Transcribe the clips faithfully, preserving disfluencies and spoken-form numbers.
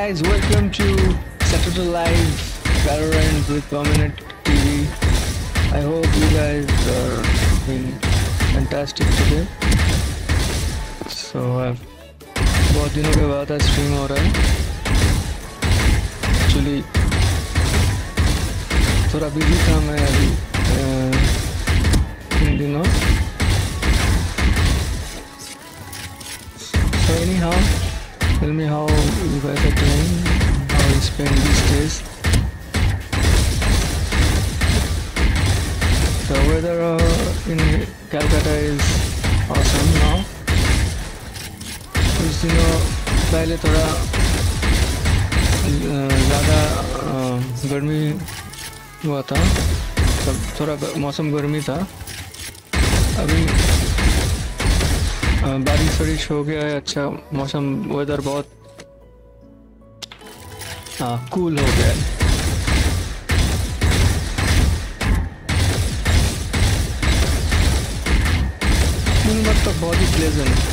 guys, welcome to Saturday Live Valorant with Dominate T V. I hope you guys are doing fantastic today. So, I've बहुत दिनों के बाद आज stream हो रहा है. Actually, थोड़ा busy था मैं अभी इन दिनों. So anyhow, tell me how you guys are doing, how you spend these days. The weather uh, in Calcutta is awesome now. Us दिनों पहले थोड़ा ज़्यादा गर्मी हुआ था, तब थोड़ा मौसम गर्मी था. अभी बारिश बारिश हो गया है, अच्छा मौसम, वेदर बहुत हाँ कूल हो गया है. दिन भर तो बहुत ही pleasant.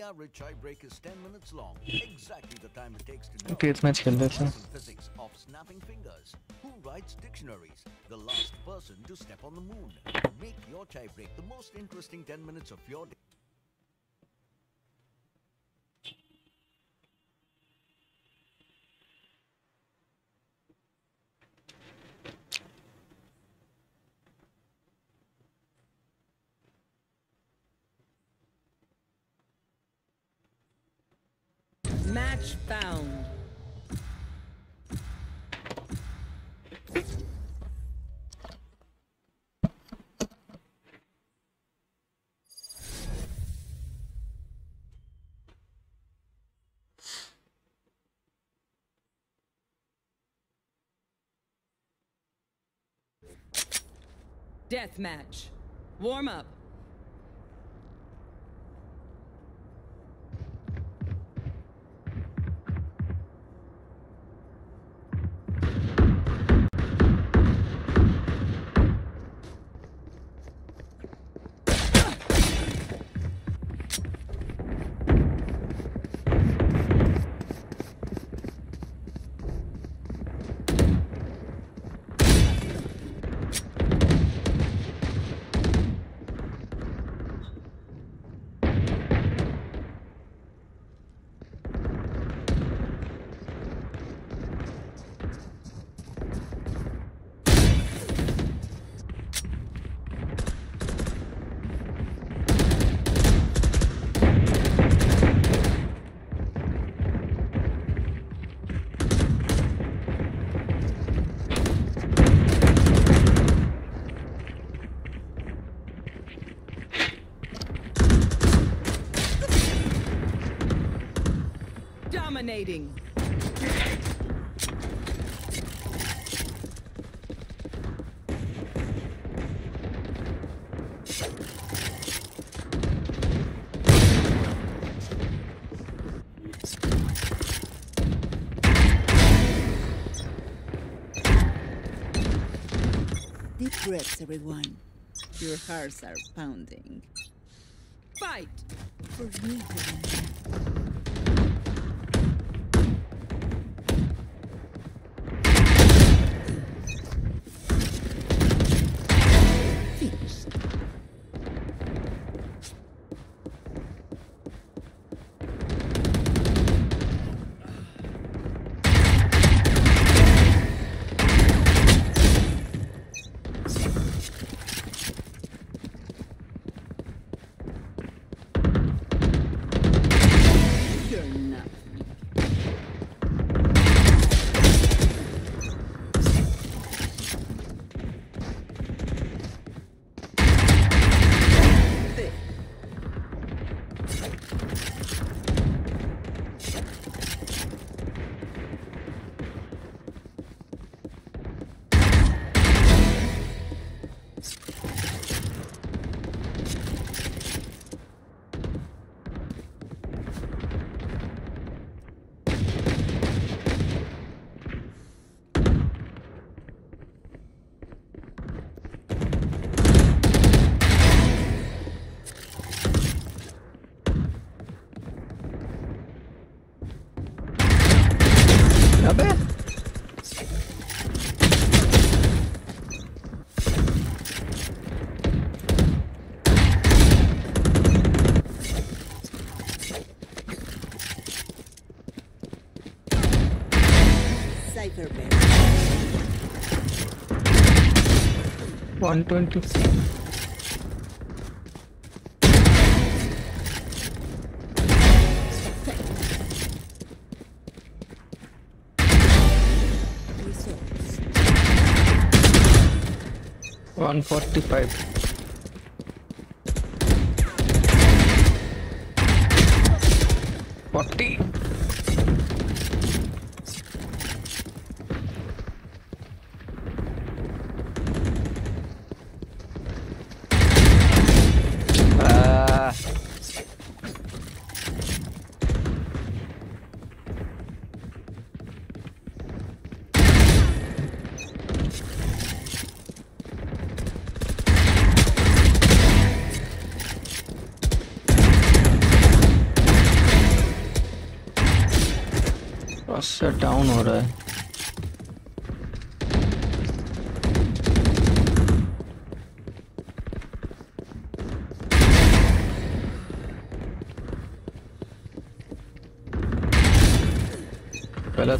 The average high break is ten minutes long, exactly the time it takes to okay, it's match physics of snapping fingers. Who writes dictionaries? The last person to step on the moon. Make your chai break the most interesting ten minutes of your day. Match found. Death match. Warm up. Dominating. Deep breaths, everyone. Your hearts are pounding. Fight for me. one twenty. one forty-five. से down हो रहा है। पहला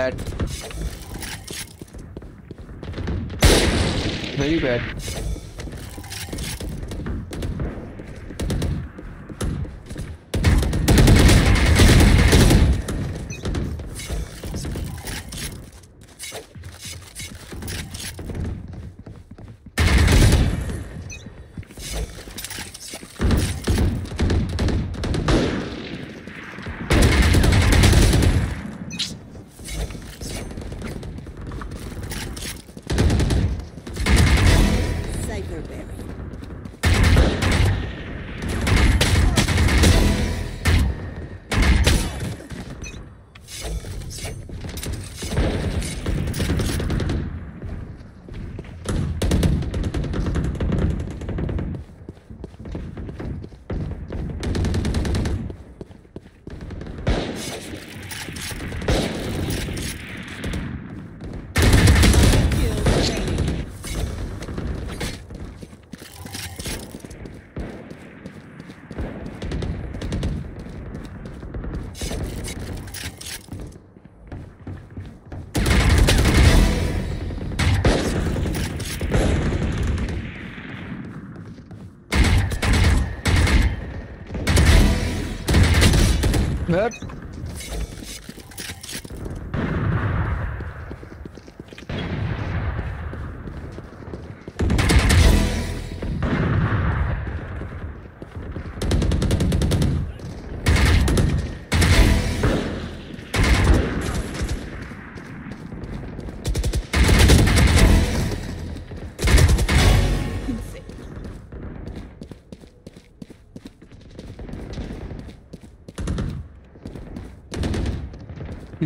bad, very bad.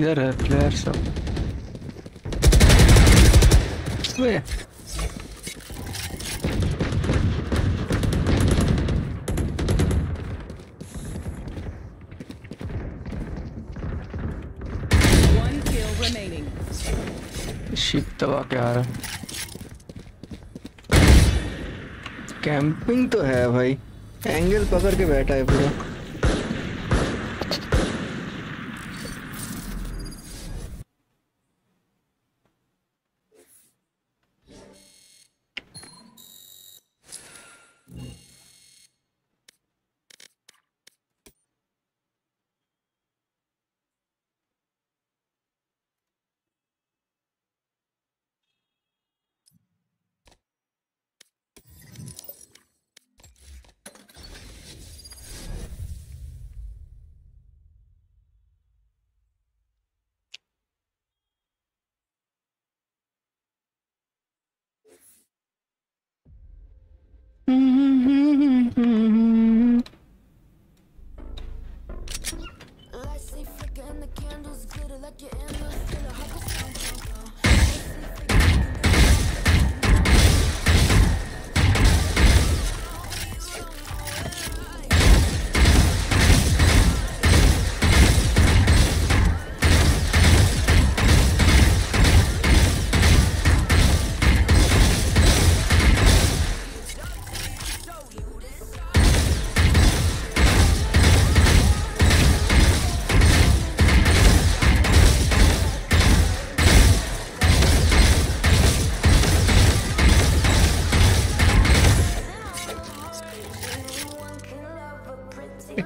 There are players up. Where? One kill remaining. Ship तबाह क्या आ रहा है? Camping तो है भाई. Angle पकड़ के बैठा है पूरा.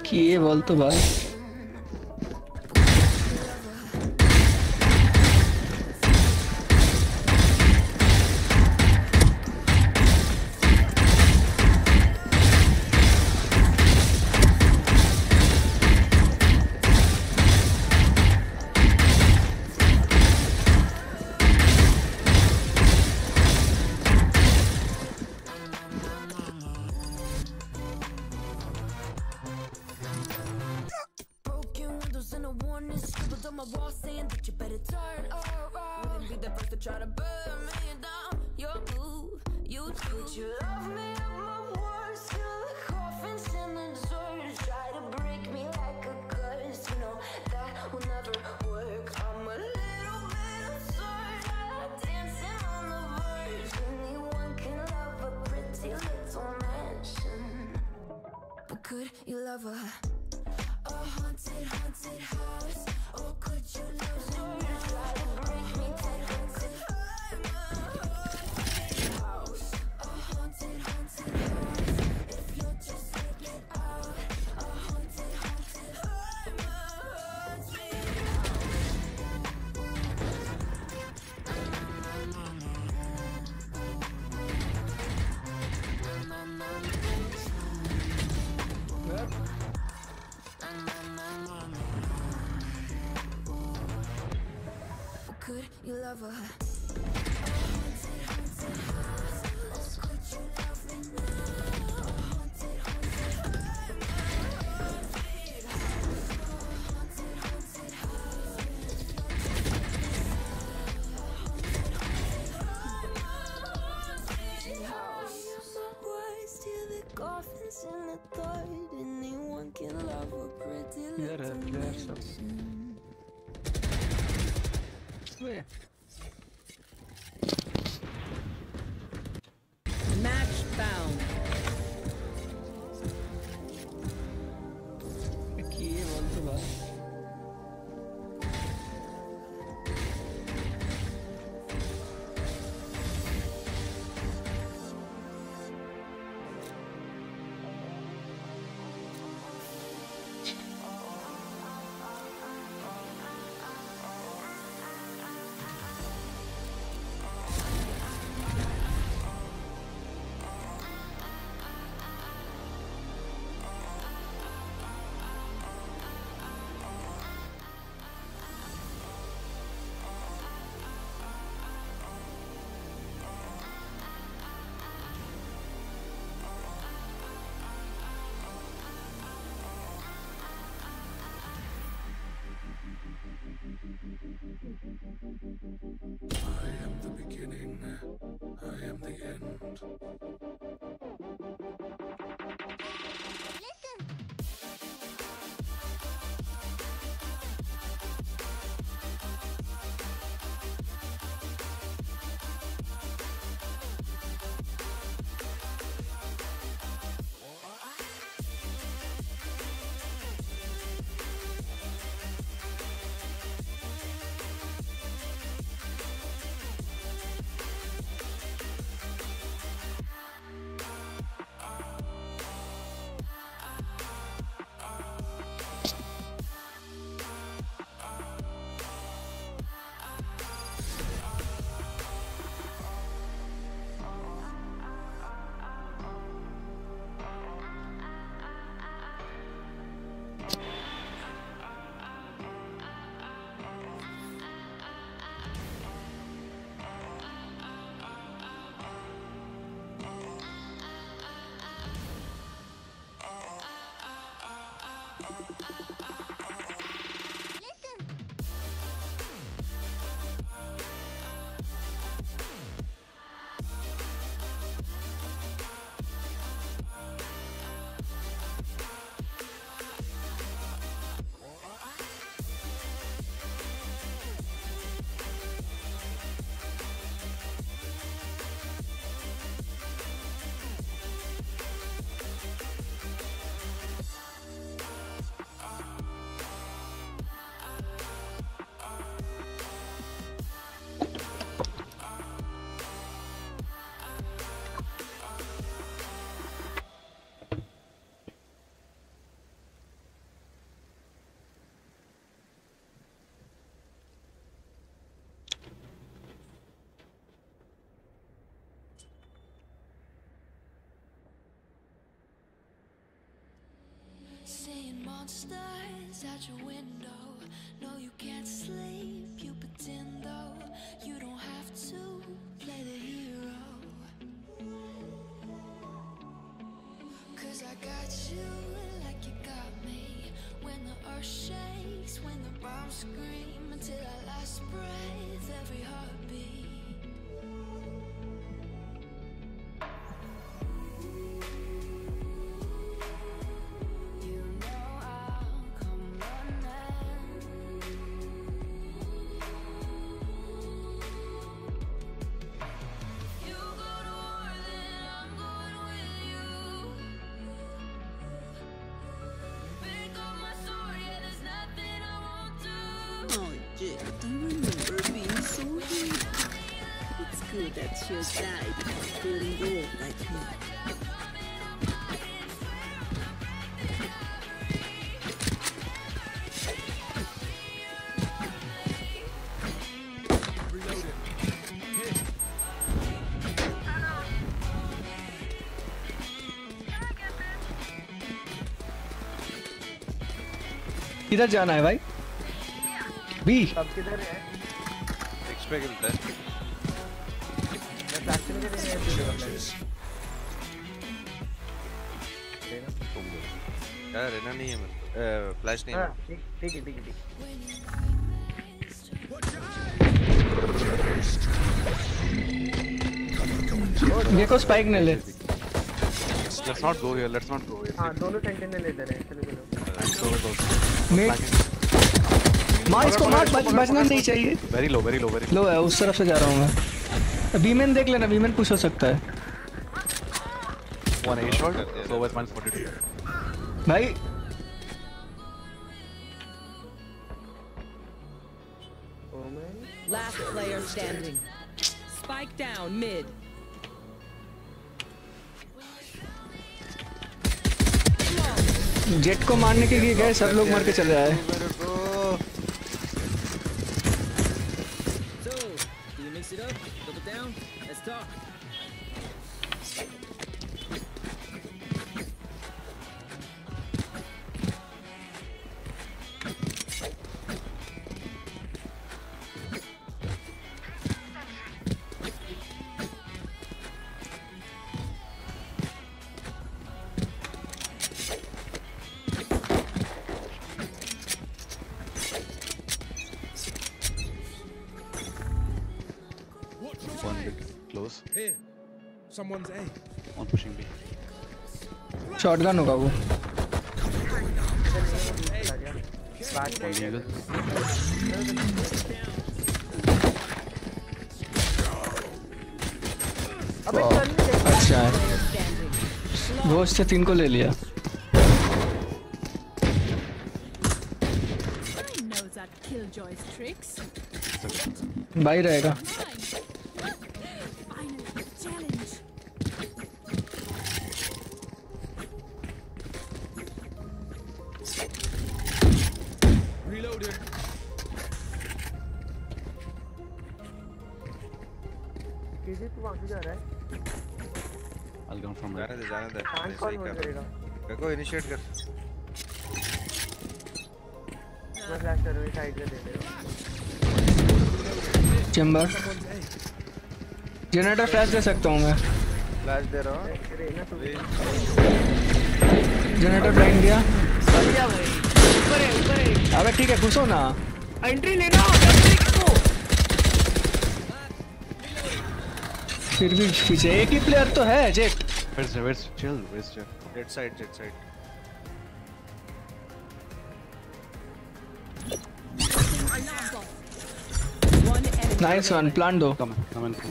কি বলতো ভাই I am the end. monsters at your window. No, you can't sleep, you pretend though. You don't have to play the hero, 'cause I got you like you got me. When the earth shakes, when the bombs scream, until our last breath, every heartbeat. That she'll die because feeling old like me. Reloaded. Hit. Hello. Can I get this? Kidhar jana hai bhai? B. Ab kidhar hai? Expect that. Reyna नहीं है मेरे flash नहीं है ठीक ठीक है ठीक है देखो स्पाइक ने ले let's not go here let's not go here हाँ दोनों सेंटिनल ले इधर है चलो चलो मेट मार इसको मार बचना नहीं चाहिए very low very low very low है उस तरफ से जा रहा हूँ मैं बीमेन देख लेना बीमेन पुश हो सकता है one A shot so with one forty-two भाई Omen last player standing spike down mid Jett को मारने के लिए गए सब लोग मर के चले आए It up, double down, let's talk. Someone's A. One pushing B. Shotgun होगा वो. अच्छा है. Ghost से तीन को ले लिया. भाई रहेगा. देखो इनिशिएट कर बस लास्ट सर्विस साइड में दे दे चेंबर जनरेटर फ्लैश दे सकता हूं मैं फ्लैश दे रहा हूं जनरेटर ब्लाइंड दिया सब क्या भाई ऊपर है ऊपर है अबे ठीक है घुसो ना एंट्री लेना को फिर भी पीछे एक ही प्लेयर तो है Jett Where's the where's chill? Where's chill? Dead side, dead side. Nice one, plant though. Come on, come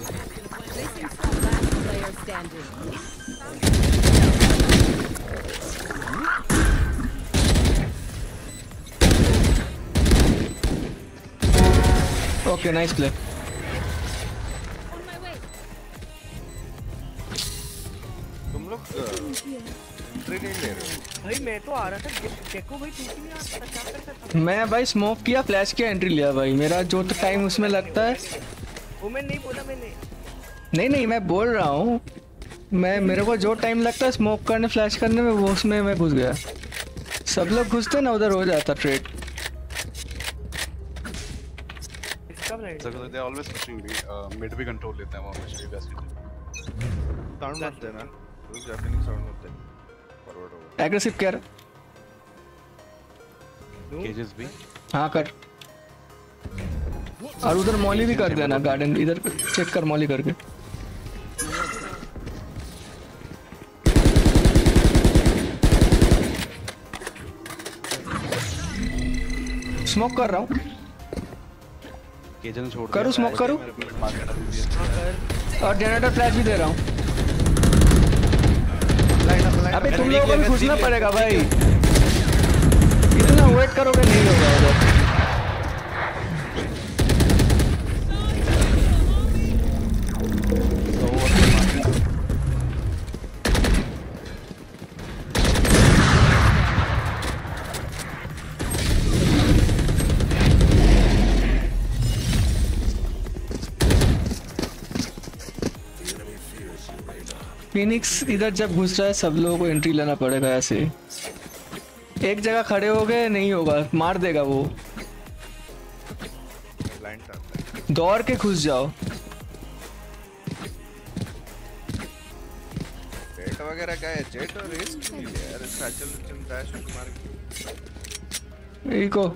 on. Okay, nice play. भाई मैं तो आ रहा था गेको भाई ठीक नहीं आ रहा था मैं भाई स्मोक किया फ्लैश किया एंट्री लिया भाई मेरा जो तो टाइम उसमें लगता है वो मैं नहीं बोला मैंने नहीं नहीं मैं बोल रहा हूँ मैं मेरे को जो टाइम लगता है स्मोक करने फ्लैश करने में वो उसमें मैं घुस गया सब लोग घुसते ना उधर, हो जाता trade. They always pushing me. Mid भी control लेते हैं वो हमेशा basically. Sound मत देना, उस Japanese sound मत देना. Forward over. Aggressive कर. Cages भी. हाँ कर. और उधर मॉली भी कर देना गार्डन, इधर चेक कर मॉली करके। स्मोक कर रहा हूँ। केजन छोड़ करूँ स्मोक करूँ। और जनरेटर फ्लैश भी दे रहा हूँ। अबे तुम लोगों को भी घुसना पड़ेगा भाई। इतना वेट करोगे नहीं होगा उधर। फिनिक्स इधर जब घुस रहा है सब लोगों को एंट्री लेना पड़ेगा, ऐसे एक जगह खड़े हो गए नहीं होगा, मार देगा वो। दौड़ के घुस जाओ, जेट वगैरह का है, जेट और रिस्क यार, साचल चिंता है शूट मार के इको।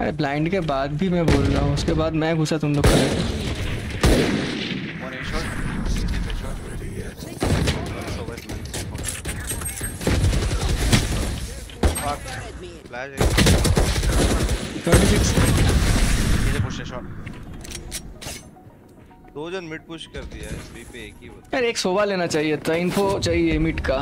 अरे ब्लाइंड के बाद भी मैं बोल रहा हूँ, उसके बाद मैं घुसा तुम लोग कर दो जन मिड पुश कर दिया है पे एक ही। अरे एक सोवा लेना चाहिए था, इन्फो चाहिए मिड का।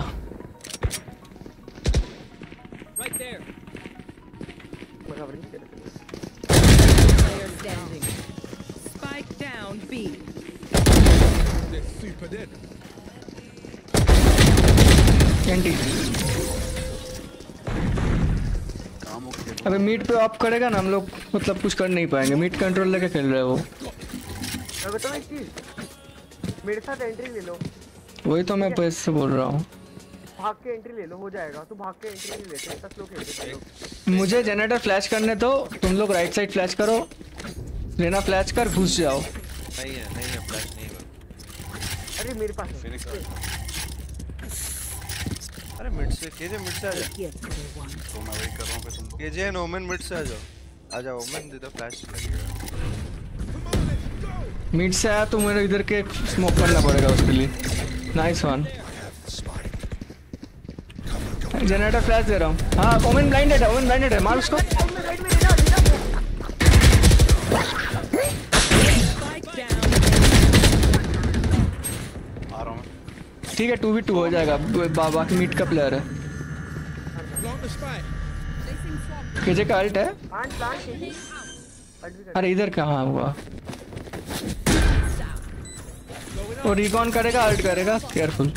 अबे मीट पे ऑफ करेगा ना, हम लोग मतलब कुछ कर नहीं पाएंगे, मीट कंट्रोल लेके खेल रहे हैं वो। मैं बताऊं एक चीज, मेरे साथ एंट्री ले लो। वही तो मैं पैसे से बोल रहा हूँ, भाग के एंट्री ले लो हो जाएगा। तो भाग के एंट्री नहीं लेते, सब लोग खेलते हैं। मुझे जनरेटर फ्लैश करने दो, तुम लोग राइट साइड फ्लैश करो, लेना फ्लैश कर घुस जाओ। नहीं है नहीं है फ्लैश नहीं है। अरे मेरे पास फिनिक्स। अरे मिड से केजे मिड से आ जाओ। तो मैं वेट कर रहा हूं पे तुम। केजे एंड ओमेन मिड से आ जाओ। आ जाओ ओमेन, दे दो फ्लैश लगेगा। मिड से आया तो मेरे इधर के स्मोक करना पड़ेगा उसके लिए। Nice one. जनरेटर फ्लैश दे रहा हूँ। हाँ ओमेन ब्लाइंडेड है, ओमेन ब्लाइंडेड है, मार उसको। ठीक है टू वी टू हो जाएगा, बाकी मीट का प्लेयर है। केजे का अल्ट है। अरे इधर कहाँ हुआ वो, रिकॉन करेगा अल्ट करेगा, केयरफुल।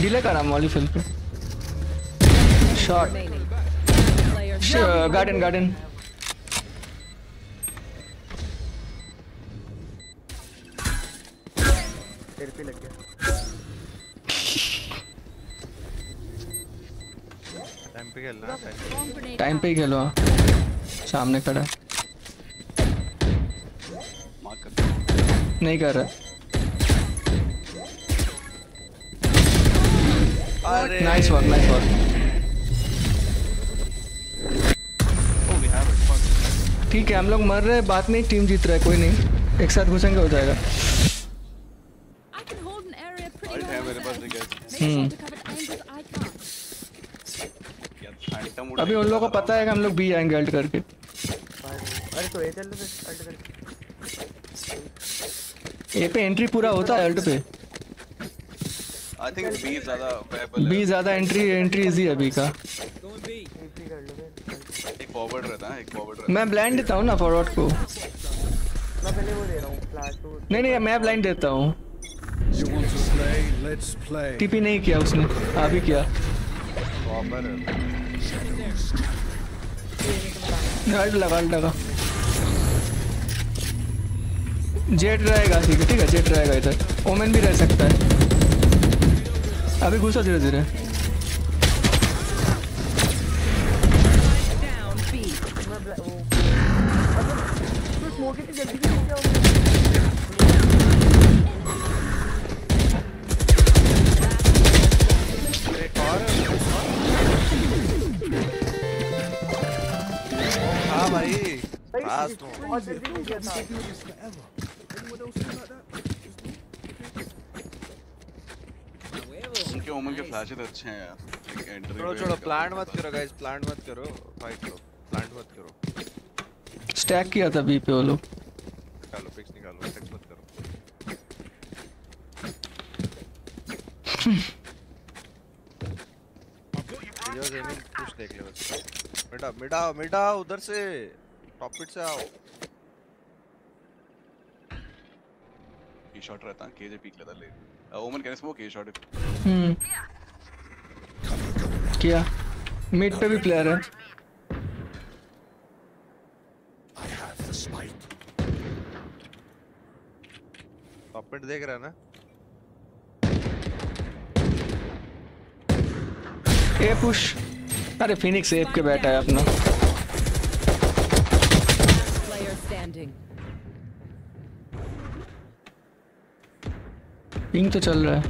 डिले करा मॉली फिल्म पे शॉट। गार्डन गार्डन तेरे पे लग गया। टाइम पे खेलना, टाइम पे ही खेलो। सामने खड़ा नहीं कर रहा। Nice one nice one. ठीक है हम लोग मर रहे हैं, बात नहीं टीम जीत रहा है, कोई नहीं, एक साथ घुसेंगे हो जाएगा। अभी उन लोगों को पता है कि हम लोग बी आएंगे अल्ट करके। अरे तो चल अल्ट करके ए पे एंट्री पूरा होता है अल्ट पे। आई थिंक बी ज्यादा अवेलेबल है, बी ज्यादा एंट्री एंट्री इजी है बी का। एक फॉरवर्ड रहता है, एक फॉरवर्ड रहता है। मैं ब्लाइंड देता हूं ना फॉरवर्ड को। मैं पहले वो दे रहा हूं फ्लैश को। नहीं नहीं मैं ब्लाइंड देता हूं। टीपी नहीं किया उसने, अभी किया। गार्ड लगा लगा जेट रहेगा ठीक है ठीक है जेट रहेगा इधर ओमेन भी रह सकता है अभी घुसा धीरे धीरे What did you get now? Anyone else do like that? उनके ओमन के फ्लैशेस अच्छे हैं यार. छोड़ो छोड़ो प्लांट मत करो गाइस प्लांट मत करो फाइट लो प्लांट मत करो. स्टैक किया था बी पे वो लोग. निकालो पिक्स निकालो स्टैक मत करो. यो गेमिंग कुछ देख ले बस. मिटा मिटा मिटा उधर से टॉप पिट से आओ. ये शॉट रहता केजे पीक लेता ले ओमन कैन स्मोक ये शॉट हम क्या मिड पे भी प्लेयर है. I have the spike. Top pit देख रहा है ना. A push. अरे फिनिक्स एप के बैठा है अपना. पिंग तो चल रहा है.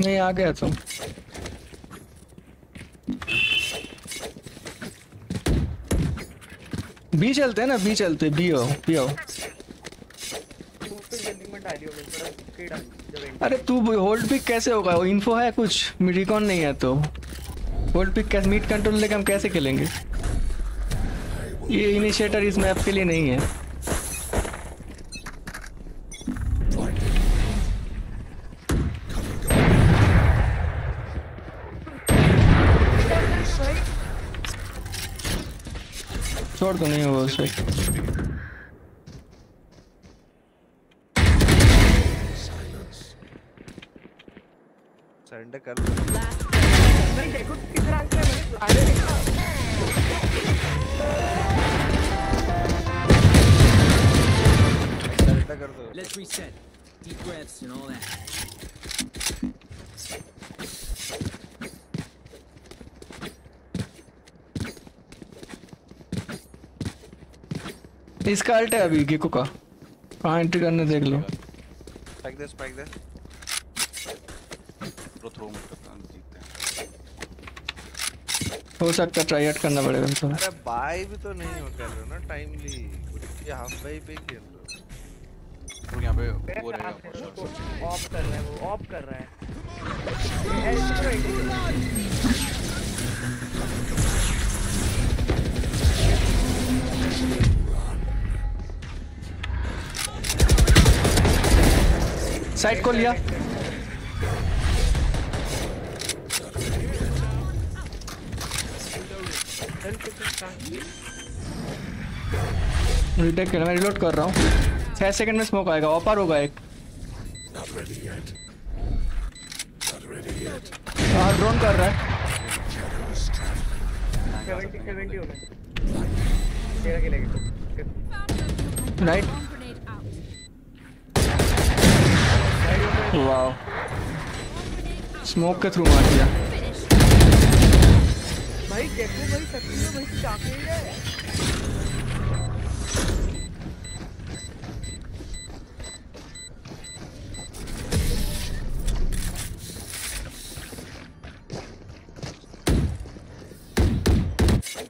नहीं आ गया तुम. बी चलते हैं ना बी चलते बी आओ बी आओ. अरे तू होल्ड पिक कैसे होगा वो इन्फो है कुछ मिडिकॉन नहीं है तो होल्ड पिक कैसे मीट कंट्रोल लेके हम कैसे खेलेंगे. ये इनिशिएटर इस मैप के लिए नहीं है. छोड़ तो नहीं होगा उससे. सरेंडर कर लो. नहीं देखो किधर आ गया मैंने. अरे सरेंडर कर दो. Let's reset deep breaths and all that. इसका अल्ट है अभी गेको का. कहां एंट्री करने देख लो. स्पाइक दे स्पाइक दे ब्रो. थ्रो मत करना जीतते हैं. हो सकता ट्राई आउट करना पड़ेगा तो. अरे बाय भी तो नहीं हो कर रहे ना टाइमली. ये हाफ बाय पे खेल लो. वो यहां पे वो रहा ऑफ कर रहा है. वो ऑफ कर रहा है. साइड को लिया. रिटेक कर मैं रिलोड कर रहा हूँ. छह सेकंड में स्मोक आएगा. ऑपर होगा एक. हाँ ड्रोन कर रहा है. राइट वाओ स्मोक के थ्रू मार दिया भाई. गेको भाई सक्रिय भाई चाकू ले है.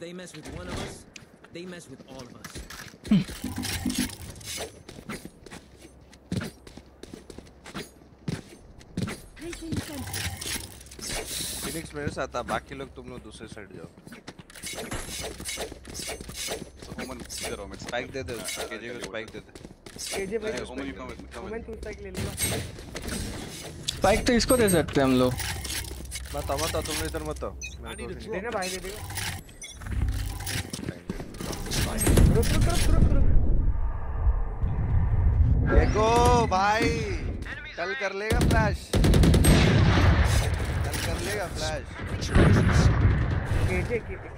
They mess with one of us, they mess with all of us. Phoenix मेरे साथ आ. बाकी लोग तुम लोग दूसरे साइड जाओ. ओमन इधर ओमन स्पाइक दे दे. केजे को स्पाइक दे दे. केजे भाई ओमन कम कम. ओमन टू स्पाइक ले लेगा. बाइक तो इसको दे सकते हैं हम लोग। मत मत तुम इधर मत आओ, देना भाई दे दे। रुक रुक रुक रुक देखो भाई, कल कर लेगा फ्लैश, कल कर लेगा फ्लैश। केटे केटे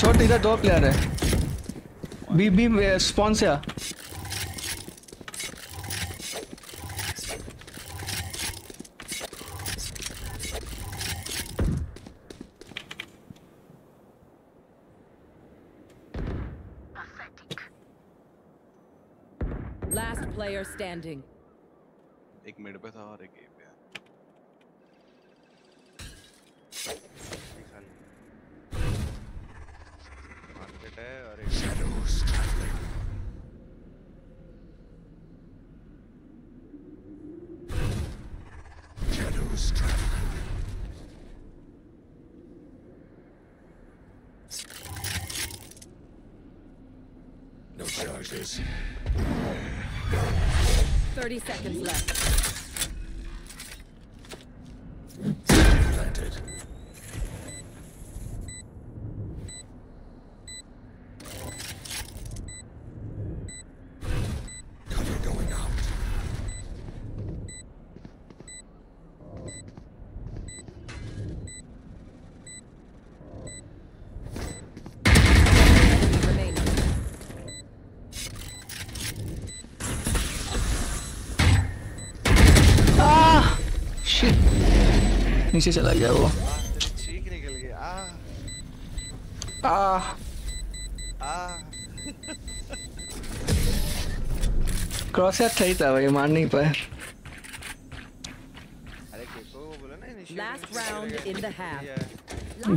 छोटे इधर दो प्लेयर है बी बी स्पॉन से। Last player standing. एक मिनट पे था और एक गेम पे मार्केट है और एक shadows travelling shadows travelling no charges. thirty seconds left. Planted. Cover going out. नीचे चला गया वो। ठीक निकल गया। आ आ क्रॉस यार सही था भाई, मार नहीं पाया। अरे गेको बोला ना initiator. Last round in the half.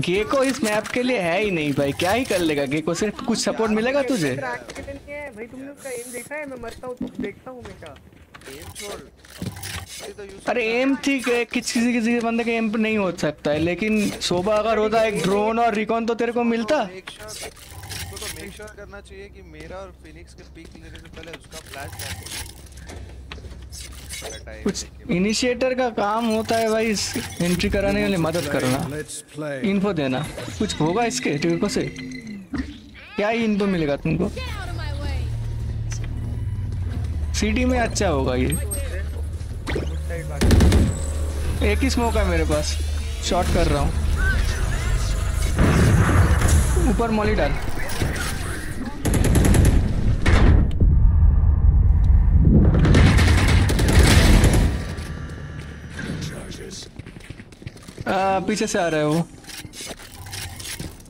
Gekko इस मैप के लिए है ही नहीं भाई, क्या ही कर लेगा गेको से? कुछ सपोर्ट मिलेगा तुझे? भाई तुमने उसका एम देखा है? मैं मरता हूँ तो देखता हूँ मैं क्या। एम छोड़। अरे एम ठीक है, किसी किसी बंदे के एम नहीं हो सकता है, लेकिन शोभा अगर होता एक ड्रोन और रिकॉन तो तेरे को मिलता। इसको तो मेक श्योर करना चाहिए कि मेरा और फिनिक्स के पिक लेने से पहले उसका फ्लैश। कुछ इनिशिएटर का काम होता है भाई, एंट्री कराने के लिए मदद करना, इन्फो देना। कुछ होगा इसके टिको से, क्या ही इन्फो मिलेगा तुमको? सिटी में अच्छा होगा ये। एक ही स्मोक है मेरे पास, शॉट कर रहा हूँ। ऊपर मॉली डाल। आ, पीछे से आ रहा है वो।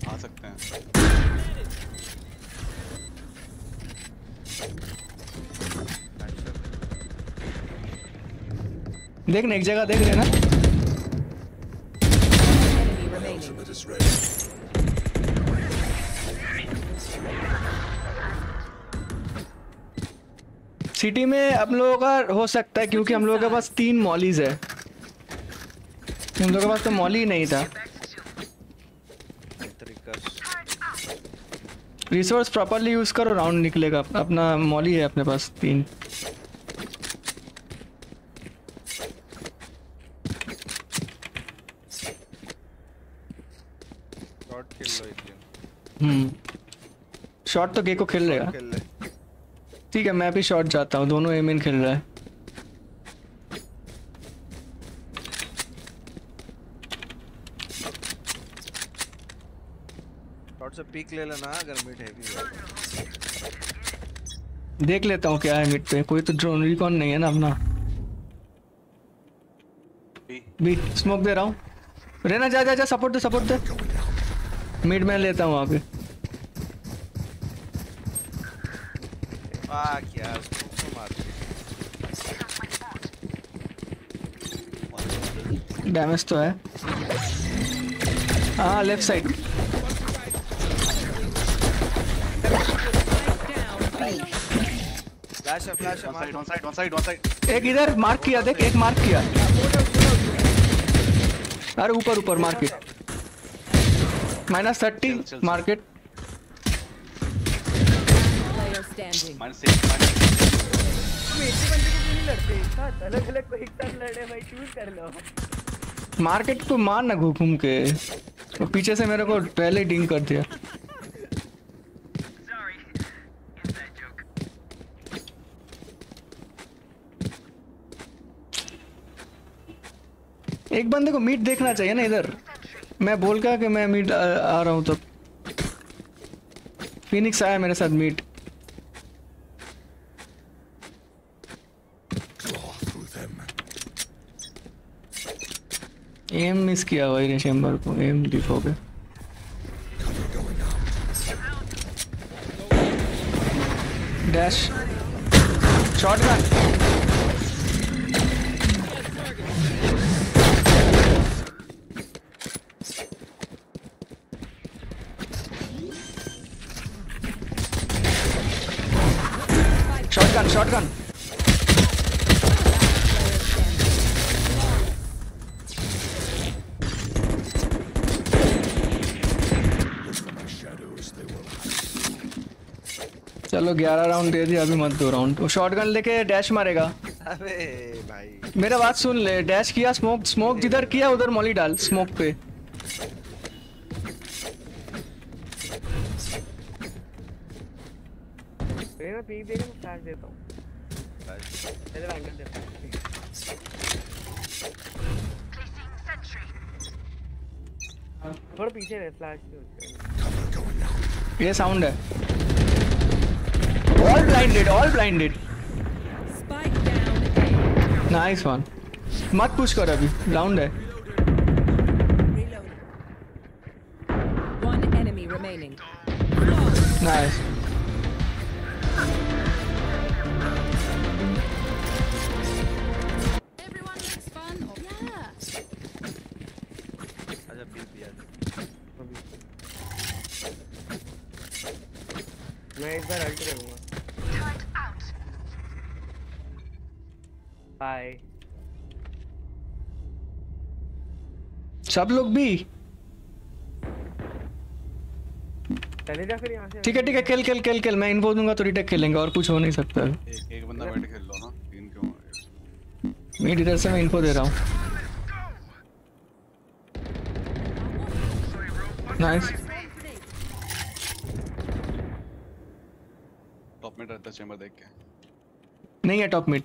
आ सकते हैं। देखना एक जगह देख लेना। सिटी में हम लोगों का हो सकता है क्योंकि हम लोगों के पास तीन मॉलीज है, हम लोगों के पास तो मॉली नहीं था। रिसोर्स प्रॉपरली यूज करो, राउंड निकलेगा। अपना मॉली है अपने पास तीन। शॉट तो गेको खेल रहेगा, ठीक है। मैं भी शॉट जाता हूँ, दोनों एम इन खेल रहा है। शॉट से पिक ले लेना अगर मिड हैवी। देख लेता हूँ क्या है मिड पे, कोई तो ड्रोन रिकॉन नहीं है ना अपना। बी स्मोक दे रहा हूँ। रेना जा जा जा, सपोर्ट दे सपोर्ट दे। मिड में लेता हूँ आगे। वाह क्या डैमेज तो है। हाँ left side. Flash flash one side one side one side. एक इधर मार्क किया देख, एक मार्क किया। अरे ऊपर ऊपर market minus thirty market. Minus six minus साथ अलग अलग को एक साथ लड़े भाई, चूज कर लो। मार्केट को मार ना घूम के, तो पीछे से मेरे को पहले डिंग कर दिया। एक बंदे को मीट देखना चाहिए ना इधर, मैं बोल का कि मैं मीट आ, आ रहा हूँ। तो फीनिक्स आया मेरे साथ मीट। एम मिस किया भाई ने चैम्बर को, एम डिफ हो गया। डैश शॉटगन शॉटगन शॉटगन चलो ग्यारह राउंड दे दिया, अभी मत दो राउंड। तो शॉटगन लेके डैश मारेगा। अबे भाई मेरा बात सुन ले, डैश किया, स्मोक स्मोक जिधर किया उधर मॉली डाल स्मोक पे। मैं पीक देके फ्लैश देता हूं, चलो एंगल देता हूं, थोड़ा पीछे रह फ्लैश। ये साउंड है। All blinded, all blinded. Spike down. Nice one. मत push कर अभी, round है. Reloaded. One enemy remaining. Nice. Everyone makes fun of yeah. अच्छा बिल दिया। मैं एक बार अल्ट रहूँगा। Bye. सब लोग भी चले जा फिर यहाँ से। ठीक है ठीक है, खेल खेल खेल खेल मैं इन्फो दूंगा तो रिटेक खेलेंगे, और कुछ हो नहीं सकता। एक एक बंदा बैठ खेल लो ना, तीन क्यों? मैं इधर से मैं इन्फो दे रहा हूँ। नाइस। टॉप मिड रहता चैम्बर देख के। नहीं है टॉप मिड,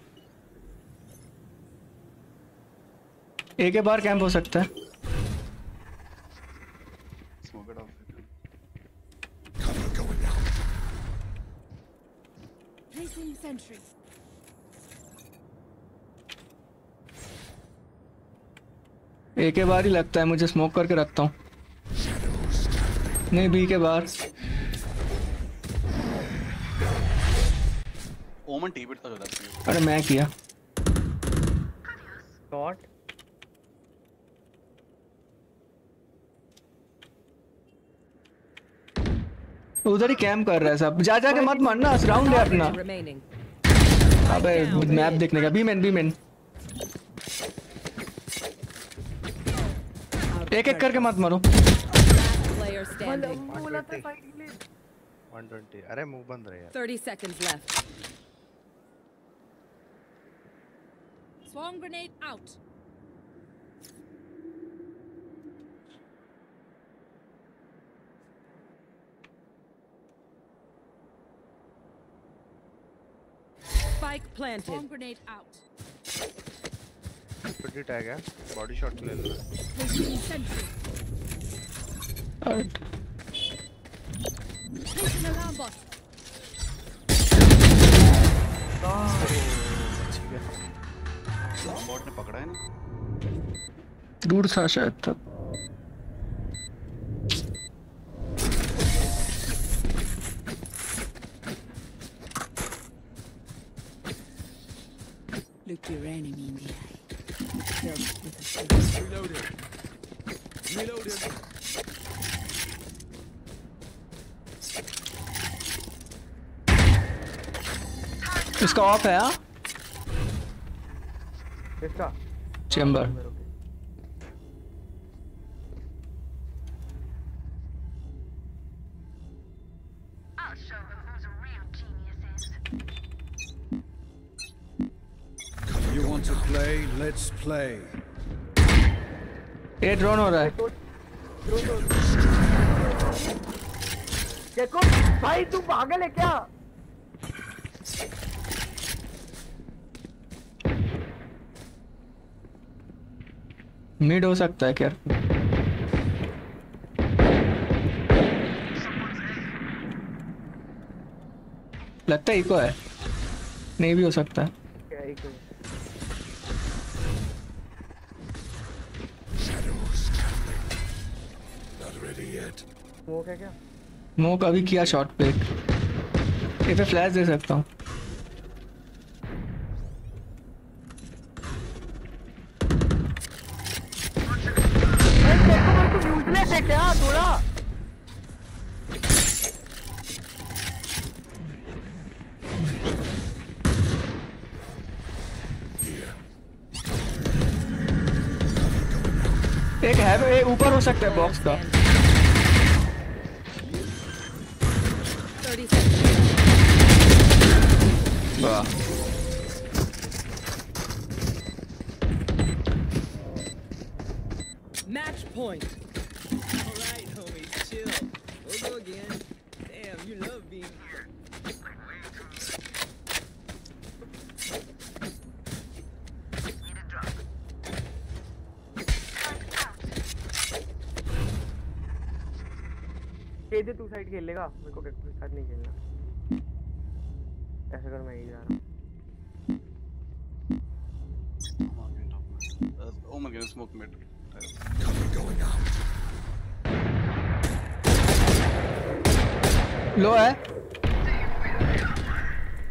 एक ही बार कैंप हो सकता है। एक ही बार ही लगता है मुझे, स्मोक करके रखता हूँ। नहीं बी के बाहर ओमन टीवी था जो। अरे मैं किया शॉट। उधर ही कैंप कर रहा है सब, जा जा के मत मारना, राउंड है अपना। अबे मैप देखने का। बीमेन बीमेन एक एक करके मत मारो। एक सौ बीस अरे मुंह बंद रहे यार। तीस seconds left. Swarm grenade out. Spike planted. Bomb grenade out. Pretty tag है. Body shot ले लो. Alright. Placing alarm box. Alarm bot ने पकड़ा है ना? दूर था शायद तब। Look your enemy in the eye. Reloaded. Reloaded. इसका ऑफ है इसका Chamber. to play, let's play. Hey, drone हो रहा है. देखो, भाई तू पागल है क्या? मिड हो सकता है क्या? लगता है इको है. नहीं भी हो सकता है. क्या इको? स्मोक है क्या? स्मोक अभी किया शॉट पे. इसे फ्लैश दे सकता हूँ. क्या थोड़ा एक है ऊपर हो सकता है बॉक्स का. वाह मैच पॉइंट. दे तू साइड खेल लेगा. मेरे को गेको के साथ नहीं खेलना. ऐसा कर मैं ही जा रहा हूं. Oh my god, smoke mid. लो है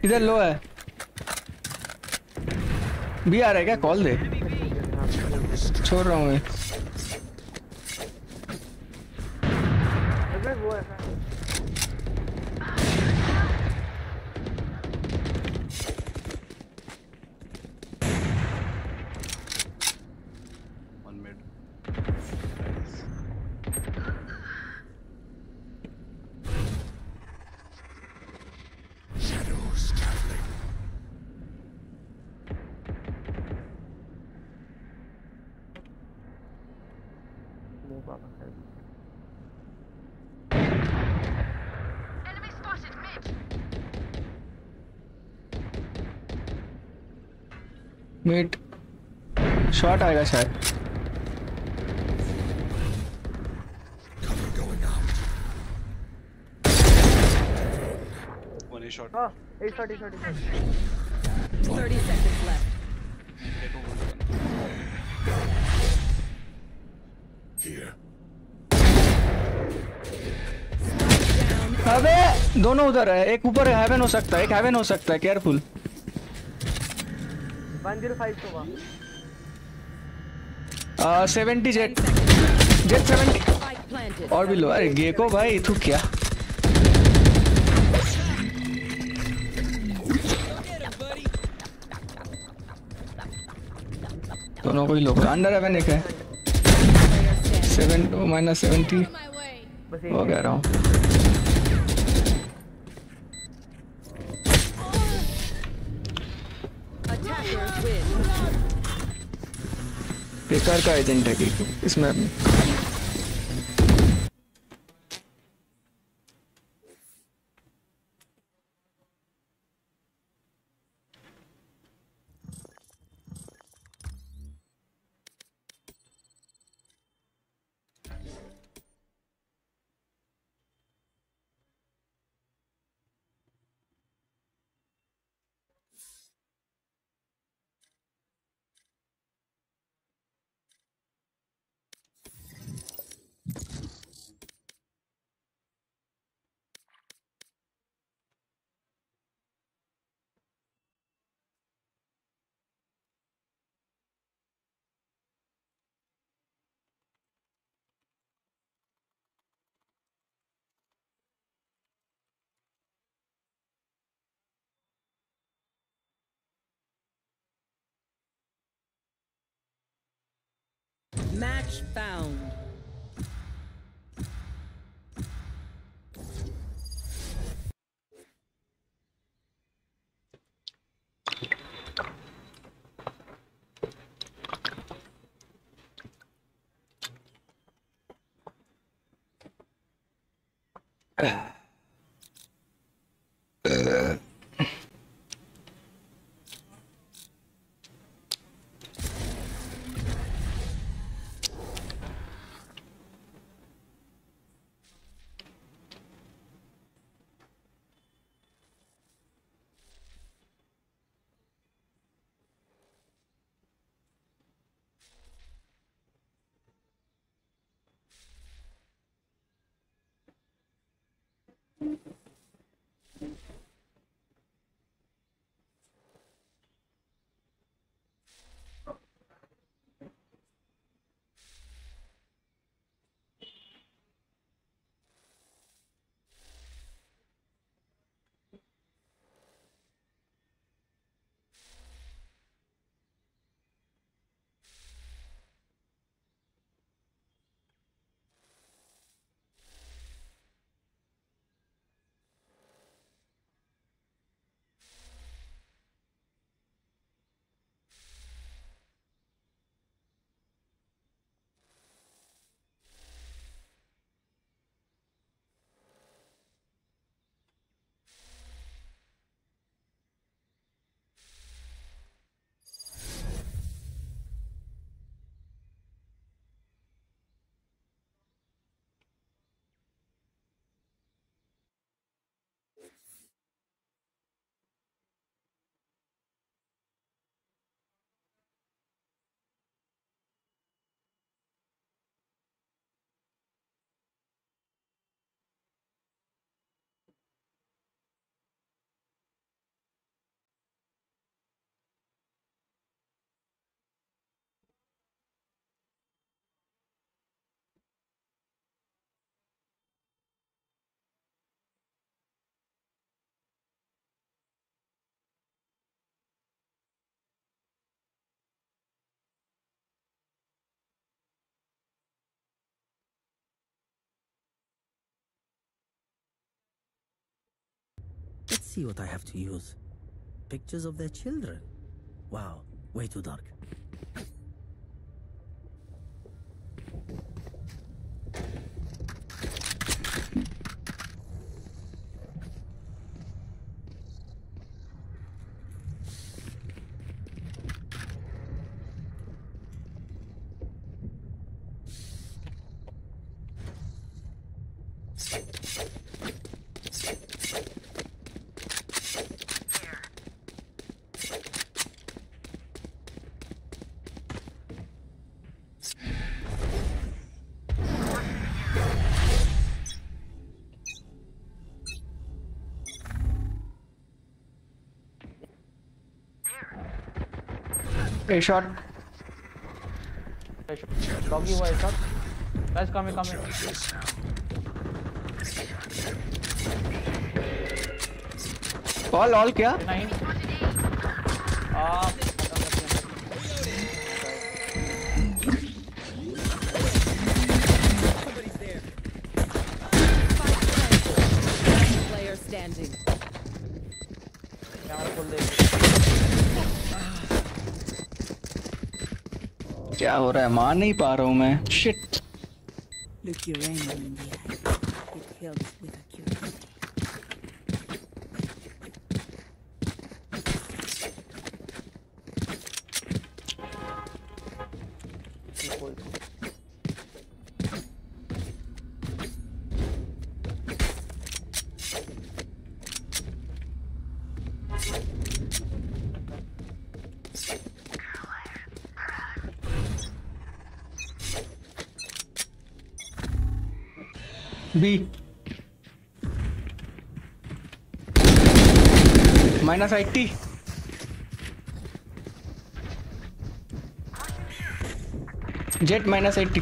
इधर. लो है भी आ रहा है क्या? कॉल दे. छोड़ रहा हूँ मैं. मिड शॉट आएगा शायद. एक शॉट एक शॉट एक शॉट. तीस सेकंड्स लेफ्ट. हियर. अबे दोनों उधर है. एक ऊपर है. हेवन हो सकता है. एक हेवन हो सकता है. केयरफुल. वन ज़ीरो फाइव होगा. uh, seventy Jett Jett seventy और भी लो. अरे गेको भाई तू क्या दोनों को ही लोग अंडर एवन एक है. सेवन माइनस सेवेंटी हो गया रहा हूँ. बेकार का एजेंट है कि इस मैप में. Match found. Uh. Let's see what I have to use. Pictures of their children. Wow, way too dark. A shot. A shot. Doggy was a shot. Guys, come in, come in. All, all, kya? Nine. Ah. Somebody's there. Player standing. क्या हो रहा है मान नहीं पा रहा हूं मैं shit look your aim in the eye it helps with a B. minus eighty. Jet minus eighty.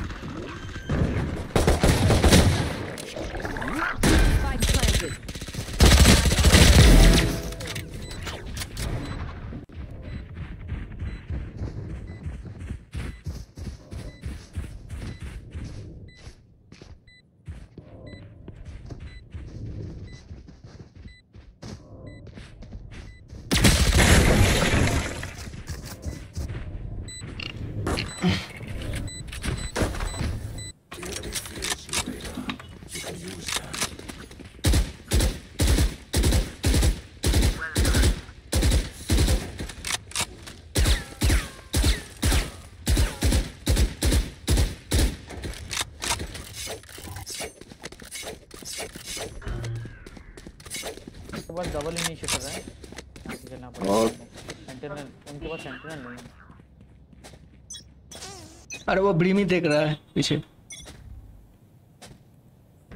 के पास डबल इनिशिएटर है, चलना पड़ेगा। और सेंटिनल, उनके पास सेंटिनल नहीं है। अरे वो ब्रीमी देख रहा है पीछे।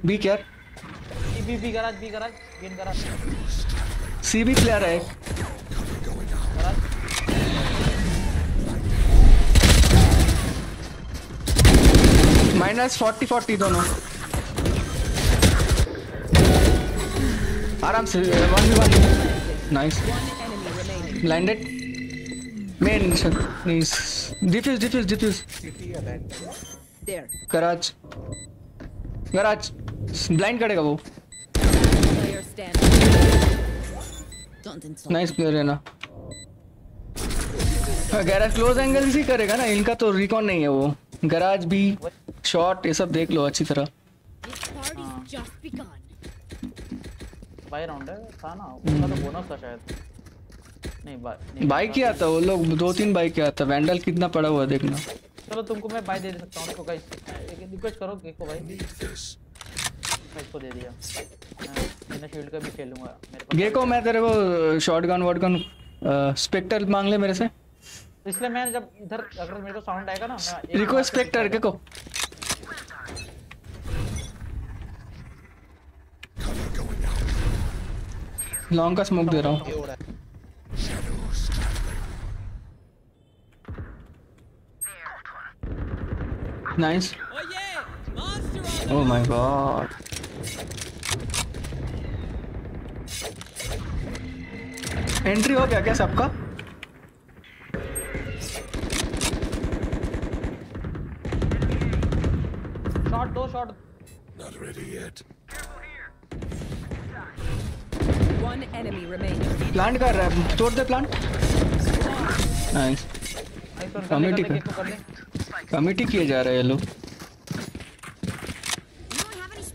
बी क्या? B B garage, B garage, gain garage. C भी प्लेयर है। माइनस फोर्टी फोर्टी दोनों। आराम से one one nice blinded man nice defuse defuse defuse garage garage blind करेगा वो नाइस प्लेयर है ना गराज क्लोज एंगल से करेगा ना इनका तो रिकॉन नहीं है वो गराज भी शॉट ये सब देख लो अच्छी तरह भाई राउंड है था ना उसका तो बोनस था शायद नहीं भाई बाई किया था वो लोग दो तीन बाई किया था वैंडल कितना पड़ा हुआ देखना चलो तुमको मैं बाई दे देता हूं उसको गाइस रिक्वेस्ट करो गेको भाई मैं इसको दे दिया मैंने शील्ड का भी खेलूंगा मेरे पास गेको मैं तेरे को शॉटगन वॉटगन स्पेक्टर मांग ले मेरे से इसलिए मैं जब इधर अगर मेरे को साउंड आएगा ना मैं रिक्वेस्ट स्पेक्टर गेको लॉन्ग का स्मोक दे रहा हूँ nice oh my God entry हो गया क्या सबका शॉट दो shot not ready yet One enemy remaining. Plant कर रहा है। तोड़ दे plant. Nice. Committee कर. Committee किए जा रहे हैं ये लोग.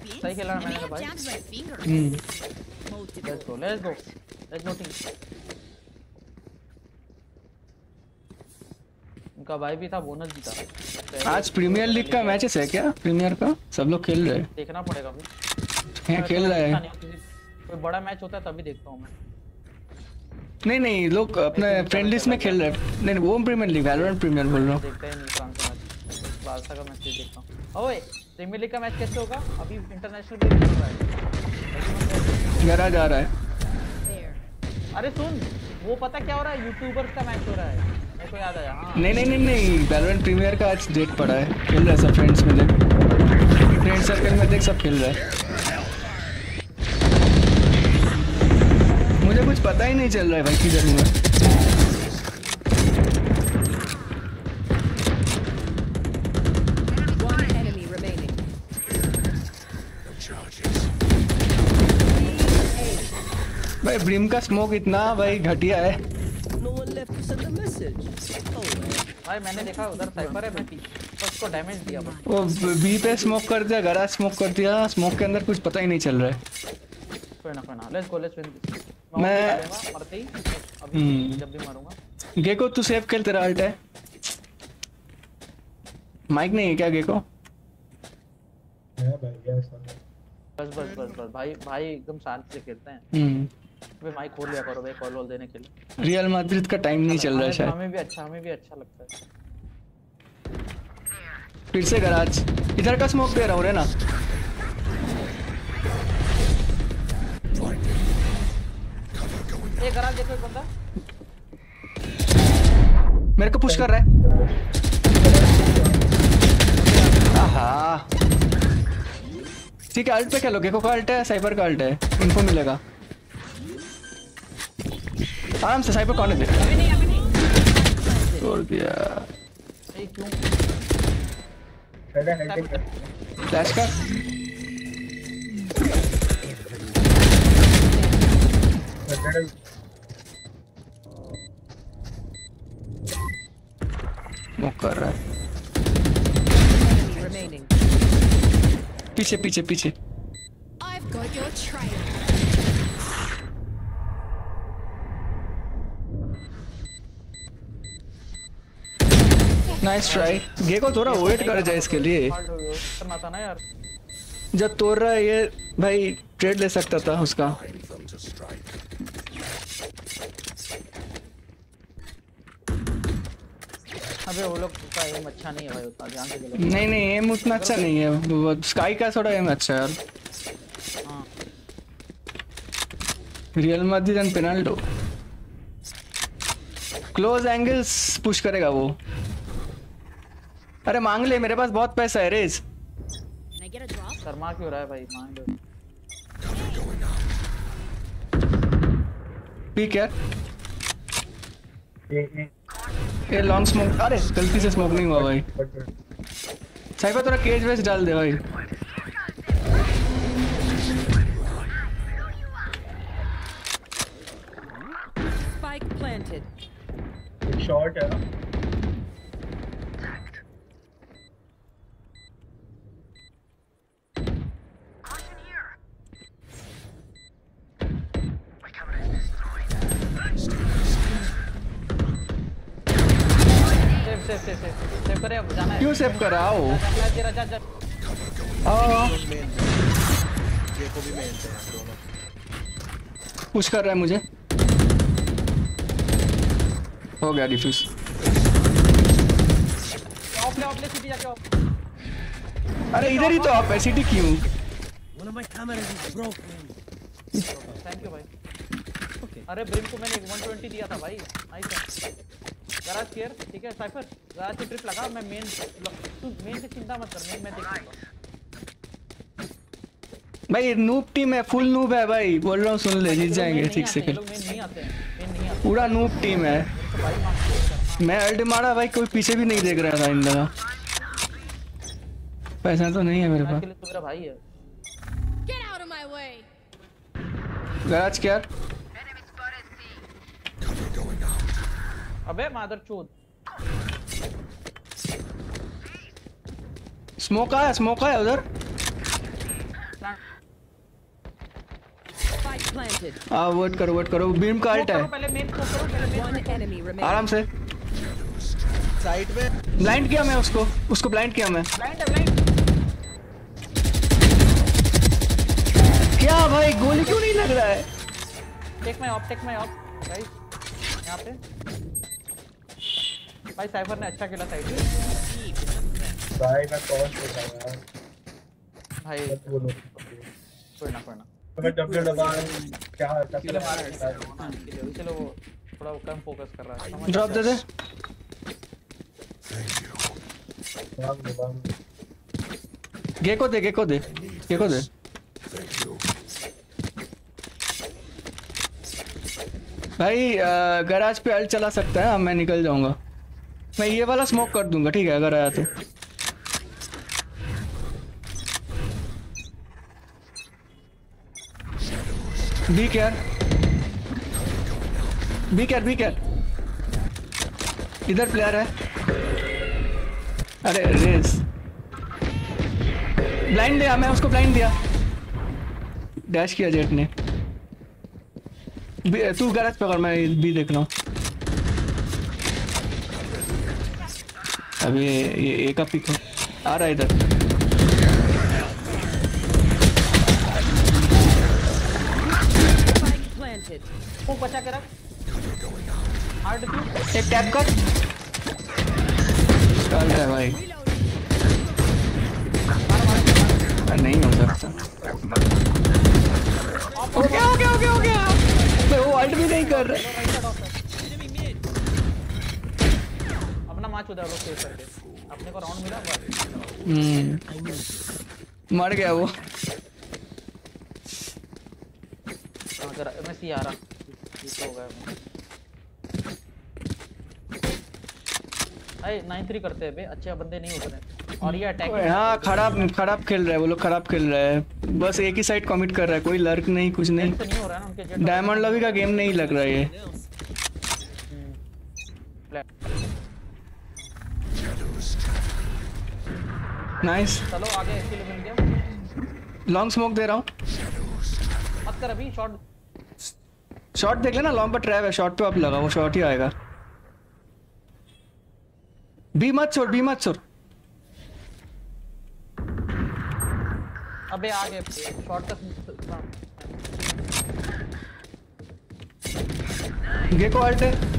सही खेला मैंने भाई. हम्म. Let's go. Let's go. Let's go team. उनका भाई भी था बोनस जीता. आज प्रीमियर लीग का मैचेस है क्या? प्रीमियर का? सब लोग खेल रहे हैं. देखना पड़ेगा भाई. यहाँ खेल रहे हैं. बड़ा मैच होता है तभी देखता हूं मैं नहीं नहीं लोग अपने फ्रेंडलिस्ट में खेल रहे हैं नहीं वो प्रीमियर लीग वैलोरेंट प्रीमियर बोल रहा हूं देखता ही नहीं फ्रांस का मैच बारसा का मैच भी देखता हूं ओए प्रीमियर लीग का मैच कैसे होगा अभी इंटरनेशनल भी चल रहा है गरा जा रहा है अरे सुन वो पता क्या हो रहा है यूट्यूबर्स का मैच हो रहा है मेरे को याद आया हां नहीं नहीं नहीं वैलोरेंट प्रीमियर का आज डेट पड़ा है खेल रहा है सब फ्रेंड्स में देख फ्रेंड सर्कल में देख सब खेल रहा है मुझे कुछ पता ही नहीं चल रहा है भाई किधर हूँ भाई ब्रिम का स्मोक इतना भाई घटिया है भाई मैंने देखा उधर साइफर है बेटी उसको डैमेज दिया वो बी पे स्मोक कर दिया गराज स्मोक कर दिया स्मोक के अंदर कुछ पता ही नहीं चल रहा है कोई ना कोई ना लेट्स गो लेट्स विन मैं मरते ही अभी जब भी मारूंगा गेको तू सेफ खेल तेरा अल्ट है माइक नहीं है क्या गेको है भाई गैस बस बस बस बस भाई भाई एकदम शांत से खेलते हैं हम्म भाई माइक खोल लिया करो भाई कॉल वॉल देने के लिए रियल मैड्रिड का टाइम नहीं चल रहा है शायद हमें भी अच्छा हमें भी अच्छा लगता है फिर से गराज इधर का स्मोक दे रहा हूं रे ना ये गराज देखो एक बंदा मेरे को पुश कर रहा है आहा ठीक है अल्ट पे क्या लोगे को अल्ट है साइबर का अल्ट है इनको मिलेगा आराम से साइबर कॉर्नर दे तोड़ दिया फ्लैश कर कर रहा है पीछे पीछे पीछे नाइस ट्राई गेको थोड़ा वेट कर जाए इसके लिए जब तोड़ रहा है ये भाई ट्रेड ले सकता था उसका अबे वो लोग का एम अच्छा नहीं है भाई उतना, ध्यान से खेलो। नहीं नहीं एम उतना अच्छा नहीं है, स्काई का थोड़ा एम अच्छा है यार। हां रियल मैड्रिड एंड पेनाल्टो क्लोज एंगल्स पुश करेगा वो। अरे मांग ले, मेरे पास बहुत पैसा है रेज। शर्मा क्यों रहा है भाई, मांग ले। ठीक है ये लॉन्ग स्मोक, अरे गलती से स्मोक नहीं हुआ भाई। साइफर थोड़ा केज वेस्ट डाल दे भाई। Spike planted. एक शॉट है ना क्यों सेव कराओ। पुश कर रहा है मुझे, हो गया डिफ्यूज। अरे इधर ही तो आप एसिटी क्यों। थैंक यू भाई। अरे ब्रिम को मैंने एक सौ बीस दिया था भाई। गराज केयर ठीक है साइफर, गराज से ट्रिप लगा। मैं मेन, तू मेन से चिंता मत कर, मैं देखूंगा भाई। नूब टीम है, फुल नूब है भाई, बोल रहा हूं सुन ले, जीत जाएंगे। ठीक से खेल, मेन नहीं आते मेन नहीं आते, पूरा नूब टीम है। मैं अल्ट मारा भाई, कोई पीछे भी नहीं देख रहा था इन लगा। पैसा तो नहीं है मेरे पास, तो मेरा भाई है। Get out of my way garage care. अबे मादरचोद स्मोक आया, स्मोक आया उधर। आ वर्ड करो वर्ड करो, बीम का अल्ट है आराम से। साइड में ब्लाइंड किया मैं उसको, उसको ब्लाइंड किया मैं। ब्लाइंड है ब्लाइंड। क्या भाई गोली क्यों नहीं लग रहा है। Take my off, take my off guys. यहां पे भाई साइफर ने अच्छा खेला साइड से भाई। मैं कौन खेला यार भाई, कोई ना कोई ना। मैं डब्ल्यू दबा क्या टक्कर मार रहा है। चलो वो थोड़ा कम फोकस कर रहा है, ड्रॉप दे दे। गेको दे गेको दे गेको दे। भाई गैराज पे अल्ट चला सकता है, मैं निकल जाऊंगा। मैं ये वाला स्मोक कर दूंगा ठीक है अगर आया तो। B care B care B care, इधर प्लेयर है। अरे रेस ब्लाइंड दिया मैं उसको, ब्लाइंड दिया, डैश किया जेट ने। तू गलत पकड़, मैं बी देख रहा हूँ। अभी ये एक का पिक आ रहा है इधर। वो बचा के रख, एक टैप कर। स्टार्ट है भाई, नहीं हो सकता। हो गया हो गया हो गया हो गया। वो अल्ट भी नहीं कर रहा। माच उधर लोग सेव करके अपने को राउंड मिला हम्म मर गया वो। अगर मैं सी आ रहा हो गया भाई। नाइन थ्री करते हैं बे, अच्छे बंदे नहीं होते हैं। और ये अटैक हां खराब खराब खेल रहा है वो लोग, खराब खेल रहा है। बस एक ही साइड कमिट कर रहा है, कोई लर्क नहीं कुछ नहीं, तो नहीं हो रहा ना उनके जेट। डायमंड लॉबी का गेम नहीं लग रहा ये। Nice nice. चलो आगे किल मिल गया। लॉन्ग स्मोक दे रहा हूं, मत कर अभी। शॉट शॉट देख लेना, लॉन्ग पर ट्रैप है। शॉट पे आप लगा, वो शॉट ही आएगा। बी मत छोड़, बी मत छोड़। अबे आ गए शॉट तक। गेको अल्ट है।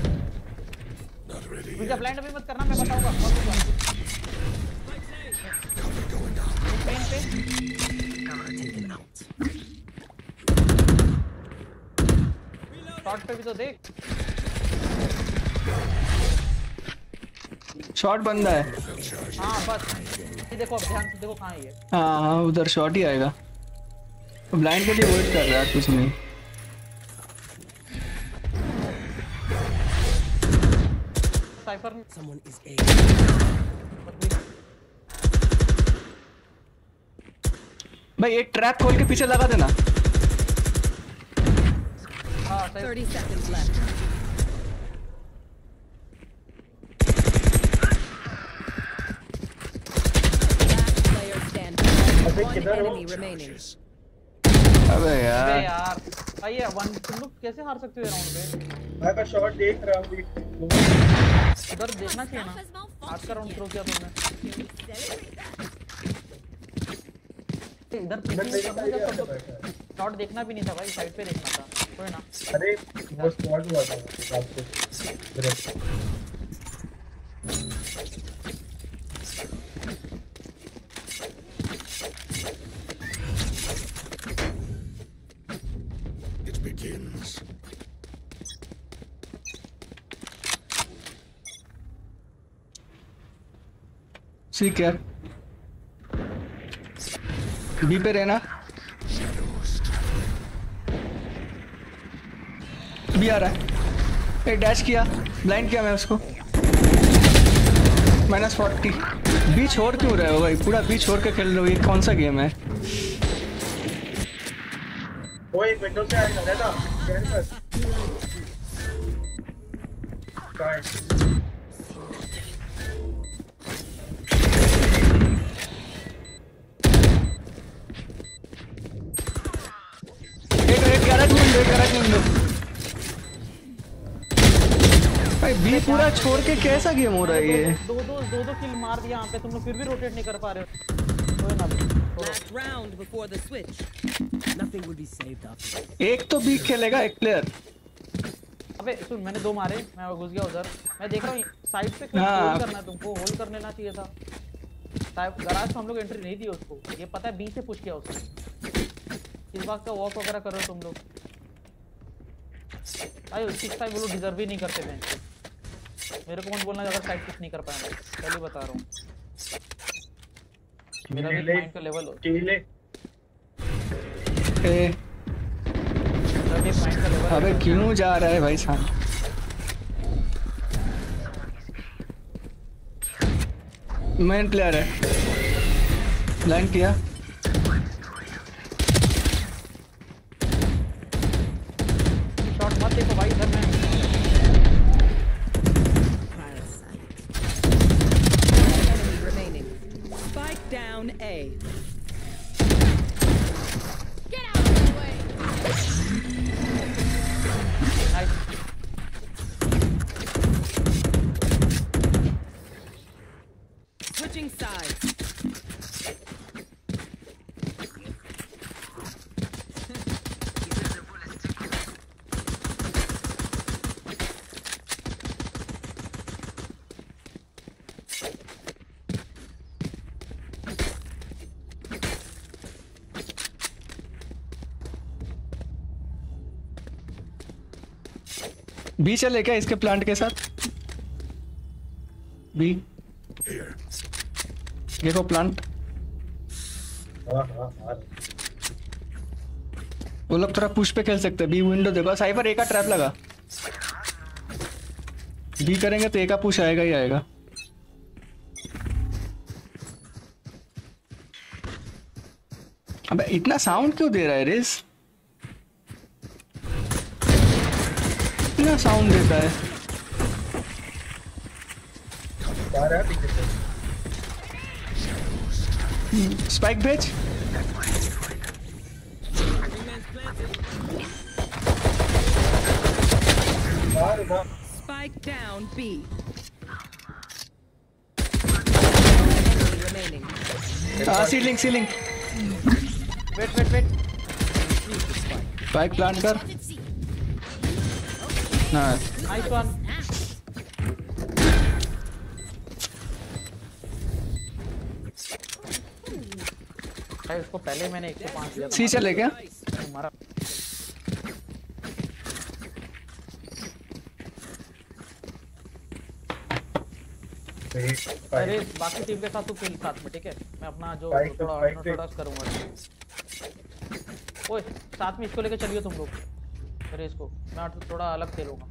मुझे ब्लाइंड अभी मत करना, मैं बताऊंगा। शॉट पे भी तो देख, शॉट बंदा है। हाँ बस देखो, ध्यान से देखो कहाँ है। हाँ हाँ उधर शॉट ही आएगा। ब्लाइंड के लिए वेट कर रहा है कुछ नहीं। साइफर someone is a भाई, एक ट्रैप खोल के पीछे लगा देना। हाँ तीस सेकंड्स लेफ्ट। अबे यार अबे यार भाई, ये वन तुम कैसे हार सकते हो राउंड में? भाई मैं शॉट देख रहा हूं, इधर देखना चाहिए ना। आज का राउंड थ्रो किया तुमने, इधर शॉट देखना भी नहीं था भाई, साइड पे देखना था। कोई ना, अरे वो स्पॉट हुआ था आपको। It begins. ठीक है, बी पे रहना। बी आ रहा है। ए डैश किया, ब्लाइंड किया मैं उसको। Minus forty. बी छोड़ क्यों रहे हो भाई? पूरा बी छोड़ के खेल रहे हो, ये कौन सा गेम है? वो एक विंडो से आ रहा था भाई। बी पूरा छोड़ के कैसा गेम हो रहा है ये? दो दो दो दो किल मार दिया यहाँ पे, तुम लोग फिर भी रोटेट नहीं कर पा रहे हो। Last round before the switch. Nothing will be saved up. एक तो बी खेलेगा एक प्लेयर। अबे सुन, मैंने दो मारे, मैं घुस गया उधर। मैं देख रहा हूँ साइड पे क्लिक होल्ड करना है तुमको, होल्ड कर लेना चाहिए था। साहब गराज से हम लोग एंट्री नहीं दी उसको, ये पता है। बी से पूछ किया उसने। इस बात का वॉक वगैरह करो तुम लोग भाई। सिक्स फाइव वो लोग डिजर्व ही नहीं करते बेंच। मेरे को कौन बोलना अगर साइड पिक नहीं कर पाया, पहले बता रहा हूँ। मेरा भी माइंड का लेवल हो टीले ए मेरा भी माइंड का लेवल। अबे क्यों जा रहा है भाई साहब? मेन प्लेयर है, लाइन किया। शॉट मत देखो भाई, इधर मैं down A. Get out of the way. Nice. Switching sides. B चले क्या इसके प्लांट के साथ? बी देखो प्लांट। वो लोग थोड़ा पुश पे खेल सकते हैं। बी विंडो देखो, साइबर ए का ट्रैप लगा। बी करेंगे तो ए का पुश आएगा ही आएगा। अबे इतना साउंड क्यों दे रहा है रेस? साउंड देता है। स्पाइक भेज। Spike down B. हाँ ceiling ceiling. Wait wait wait. Spike plant कर। Nice. Nice one. है, इसको पहले मैंने एक को पांच दिया। सी चले क्या तुम्हारा? अरे बाकी टीम के साथ तू खेल साथ में, ठीक है? मैं अपना जो थोड़ा ऑर्डर करूंगा। ओए साथ में इसको लेके चलियो तुम लोग। अरे इसको मैं थोड़ा अलग खेलूंगा,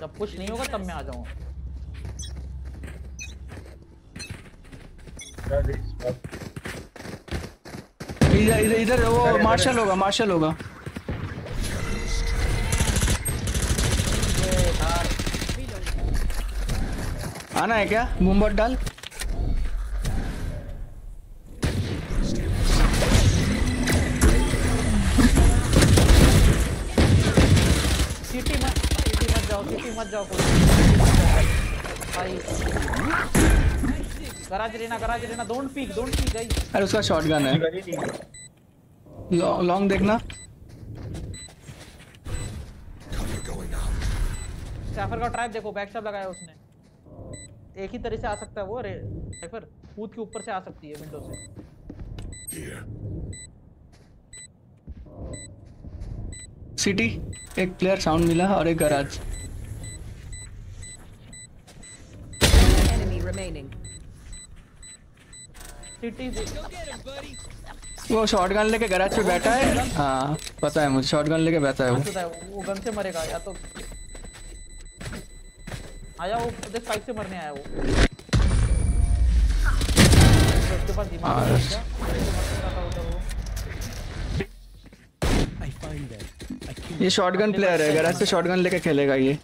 जब कुछ नहीं होगा तब मैं आ जाऊंगा। इधर इधर इधर वो मार्शल होगा, मार्शल होगा। आना है क्या? मुंबट डाल। सिटी मत सिटी मत जाओ, सिटी मत जाओ भाई। Garage Reyna, garage Reyna, don't peek, don't peek guys. अरे उसका शॉटगन है, लॉन्ग देखना। साइफर का ट्रैप देखो, बैक स्टैब लगाया उसने। एक ही तरह से आ सकता है वो। अरे साइफर कूद के ऊपर से आ सकती है विंडो से। yeah. सिटी एक प्लेयर साउंड मिला और एक गराज। सिटी वो शॉटगन लेके गराज पे बैठा है। हाँ पता है मुझे, शॉटगन लेके बैठा है वो। वो गन से मरेगा या तो आया वो से मरने आया वो। उसके पास दिमाग है क्या? ये शॉटगन प्लेयर है, गराज से शॉटगन लेके खेलेगा ये,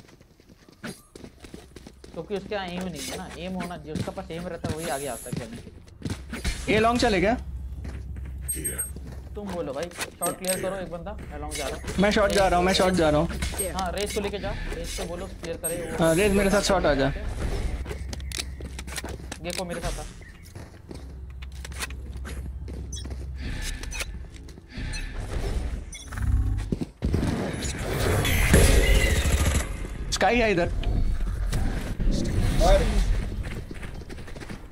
क्योंकि उसके यहाँ एम नहीं है ना। एम होना चाहिए, उसका पास एम रहता है वही आगे आता है खेलने के। ये लॉन्ग चलेगा, तुम बोलो भाई। शॉट क्लियर करो, एक बंदा मैं लॉन्ग जा रहा हूं। मैं शॉट जा रहा हूं, मैं शॉट जा रहा हूं। हां रेस को लेके जा, रेस को बोलो क्लियर करे। हां रेस मेरे साथ शॉट आ जा। गेको मेरे साथ आ। स्काई है इधर और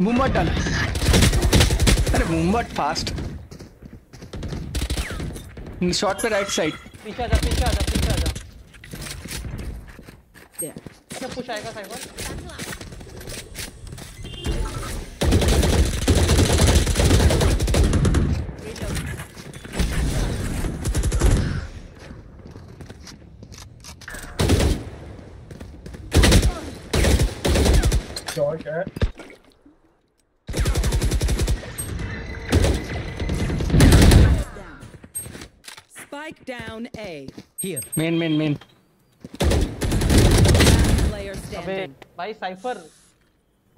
मुंबट डाल। अरे मुंबट फास्ट शॉट पे राइट साइड। पीछे आजा, पीछे आजा, पीछे आजा। क्या सब कुछ आएगा साइबर? शॉट है down A here main main main player standing by Cypher.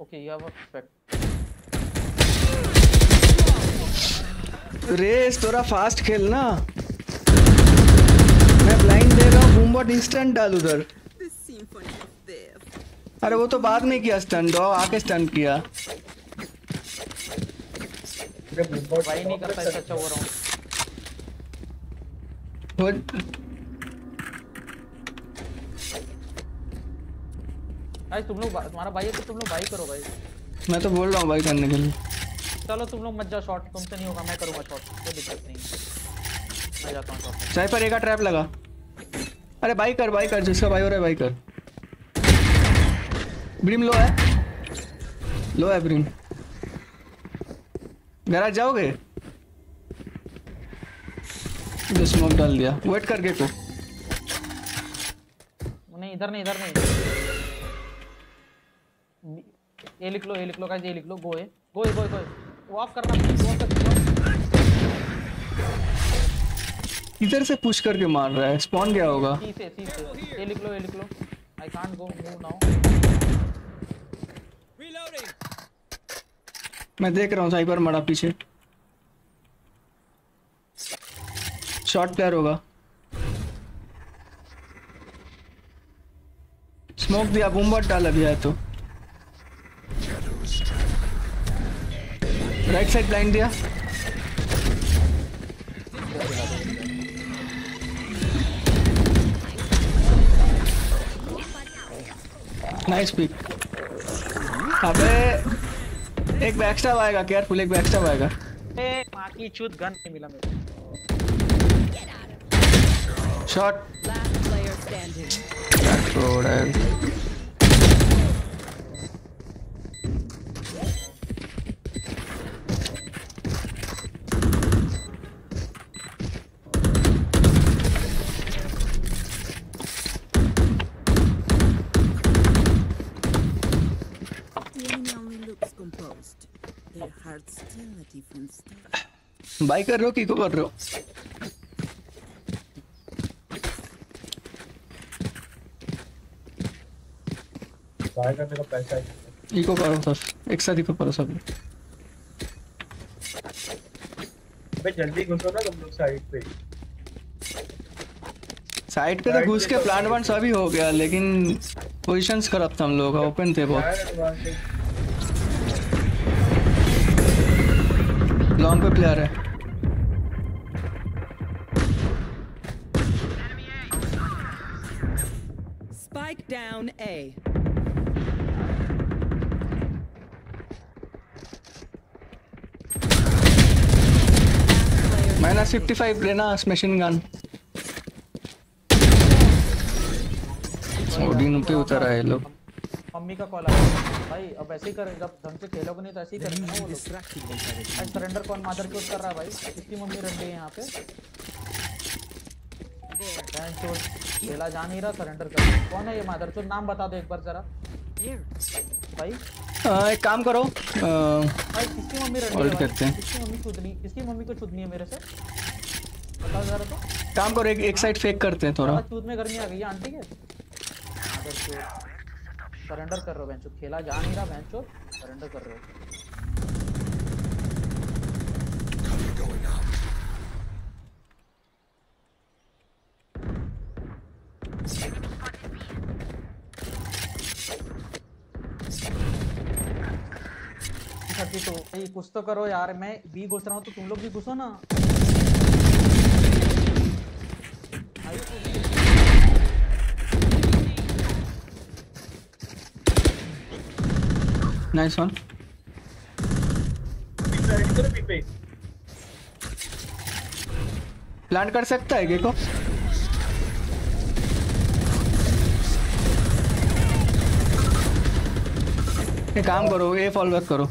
Okay you have a perfect race. थोड़ा फास्ट खेलना, मैं ब्लाइंड दे रहा हूं। बूमबॉट इंस्टेंट डाल उधर। अरे वो तो बाद में किया स्टन, दो आके स्टन किया। अरे बूमबॉट भाई नहीं करता इससे अच्छा हो रहा हूं। भाई तुम लोग, तुम्हारा भाई है तो तुम लोग भाई करो भाई। मैं तो बोल रहा हूँ भाई करने के लिए। चलो तुम लोग मत जाओ शॉट, तुमसे नहीं होगा, मैं करूँगा शॉट, कोई दिक्कत नहीं। मैं जाता हूँ शॉट। साइपर एक ट्रैप लगा। अरे भाई कर, भाई कर, जिसका भाई हो रहा है भाई कर। ब्रिम लो है, लो है ब्रिम। गैराज जाओगे? स्मोक डाल दिया, वेट कर गेको। नहीं इधर नहीं, इधर नहीं। ये लिख लो, ये लिख लो गाइस, ये लिख लो। गोए गोए गोए गोए वॉक करना, वॉक कर। इधर से पुश करके मार रहा है, स्पॉन गया होगा। सी से सी से ये लिख लो, ये लिख लो। I can't go move now. Reloading. मैं देख रहा हूं साइबर मरा पीछे। शॉट प्लेयर होगा। स्मोक दिया, बूमबॉट डाला भी है तो। राइट साइड ब्लाइंड दिया। Nice pick. अबे एक बैकस्टैब आएगा केयरफुल, एक बैकस्टैब आएगा। की चूत गन नहीं मिला मेरे। शॉट छोड़ है भाई। कर रहे हो किको कर रहे हो? भाई करने का पैसा है। इको करो सब, एक साथ इको करो सब। अबे जल्दी घुसो ना तुम लोग साइड पे। साइड पे तो घुस के प्लांट वन सभी हो गया, लेकिन पोजीशंस खराब था हम लोग, ओपन थे बहुत। लॉन्ग पे प्लेयर है। Spike down A. Minus fifty five Reyna smashing gun. Odin पे उतरा है लोग। मम्मी का कॉल आ रहा है भाई, अब ऐसे ही करें, जब ढंग से खेलोगे नहीं तो ऐसे ही करेंगे ना वो लोग। सरेंडर कौन मादर क्यों कर रहा है भाई? कितनी मम्मी रंडे हैं यहाँ पे, खेला जा नहीं रहा, सरेंडर कर। कौन है ये मादर चोद? नाम बता दो एक बार जरा भाई। आ, एक काम करो आ, भाई किसकी मम्मी रंडे करते हैं? किसकी मम्मी चुदनी, किसकी मम्मी को चुदनी है मेरे से बता जरा। तो काम करो एक साइड फेक करते हैं, थोड़ा चूद में गर्मी आ गई आंटी के। सरेंडर कर रहे हो बेंचो, खेला जा नहीं रहा बेंचो, सरेंडर कर रहे हो। भाई कुछ तो करो यार, मैं भी घुस रहा हूँ तो तुम लोग भी घुसो ना। Nice one. प्लांट कर सकता है गेको। ये काम करो, ये फॉल बैक करो।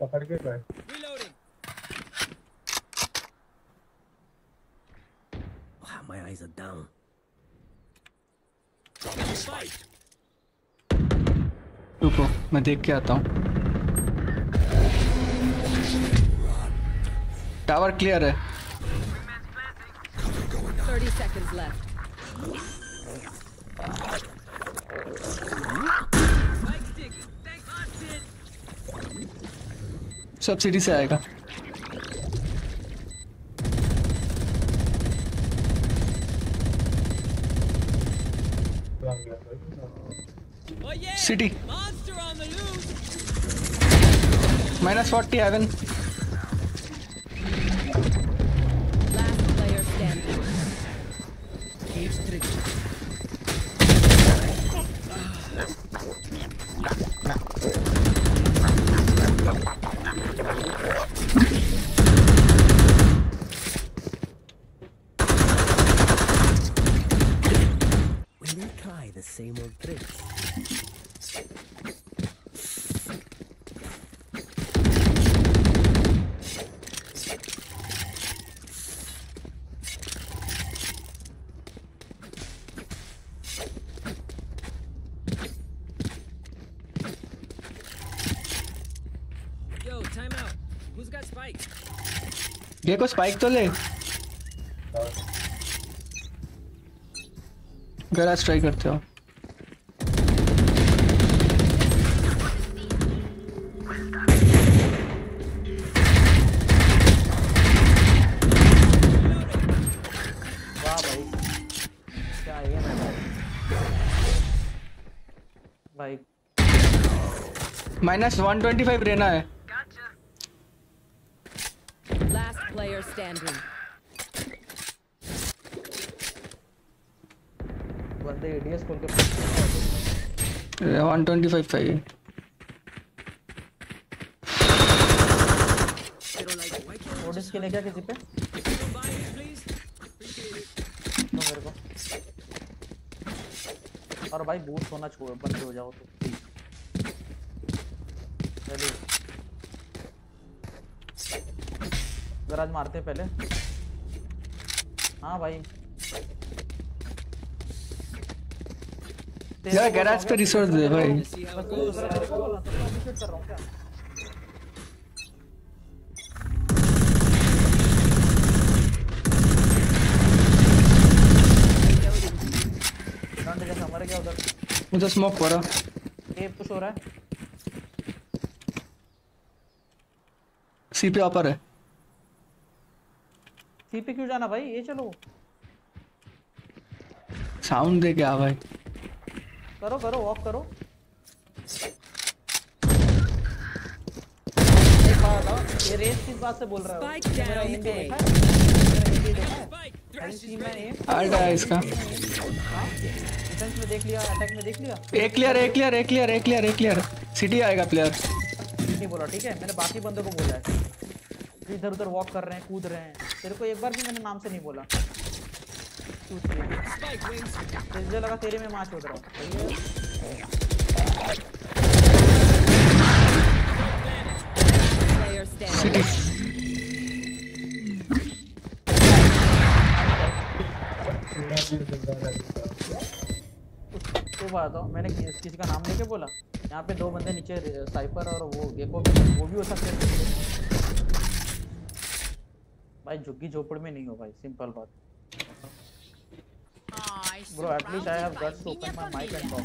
पकड़ के भाई My eyes are down. रुको मैं देख के आता हूँ। टावर क्लियर है। सब सीढ़ी से आएगा। सिटी माइनस फोर्टी एवन। देखो स्पाइक तो ले, गराज ट्राई करते हो। Minus one twenty five Reyna है। Player standing. बंदे एडीएस खोल के। one twenty-five चाहिए। स्किन है क्या किसी पे? तो मेरे को। और भाई बूस्ट होना छोड़, बंद हो जाओ तो। चलिए गराज मारते हैं पहले। हाँ भाई यार गैराज पे रिसोर्स दे भाई। मुझे स्मोक हो रहा है, कुछ हो रहा है। सीपी ऑपर है। सीपी क्यों जाना भाई, ये चलो साउंड दे के आ भाई। करो करो वॉक करो। ये रेस किस बात से बोल रहा है? मेरा इनके देखा है, अल्ट है इसका। डिफेंस में देख लिया, अटैक में देख लिया। एक क्लियर एक क्लियर एक क्लियर एक क्लियर एक क्लियर। सिटी आएगा प्लेयर, नहीं बोला ठीक है। मैंने बाकी बंदों को बोला है इधर उधर वॉक कर रहे हैं, कूद रहे हैं। तेरे को एक बार भी मैंने नाम से नहीं बोला। लगा तेरे में मार छोड़ रहा हूँ। तो बात हो, मैंने किसी का नाम लेके बोला। यहाँ पे दो बंदे नीचे, साइपर और वो गेको, वो भी हो सकते हैं भाई। झुग्गी झोपड़ में नहीं हो भाई, सिंपल बात। Bro, at least I have guts to open my mic and talk.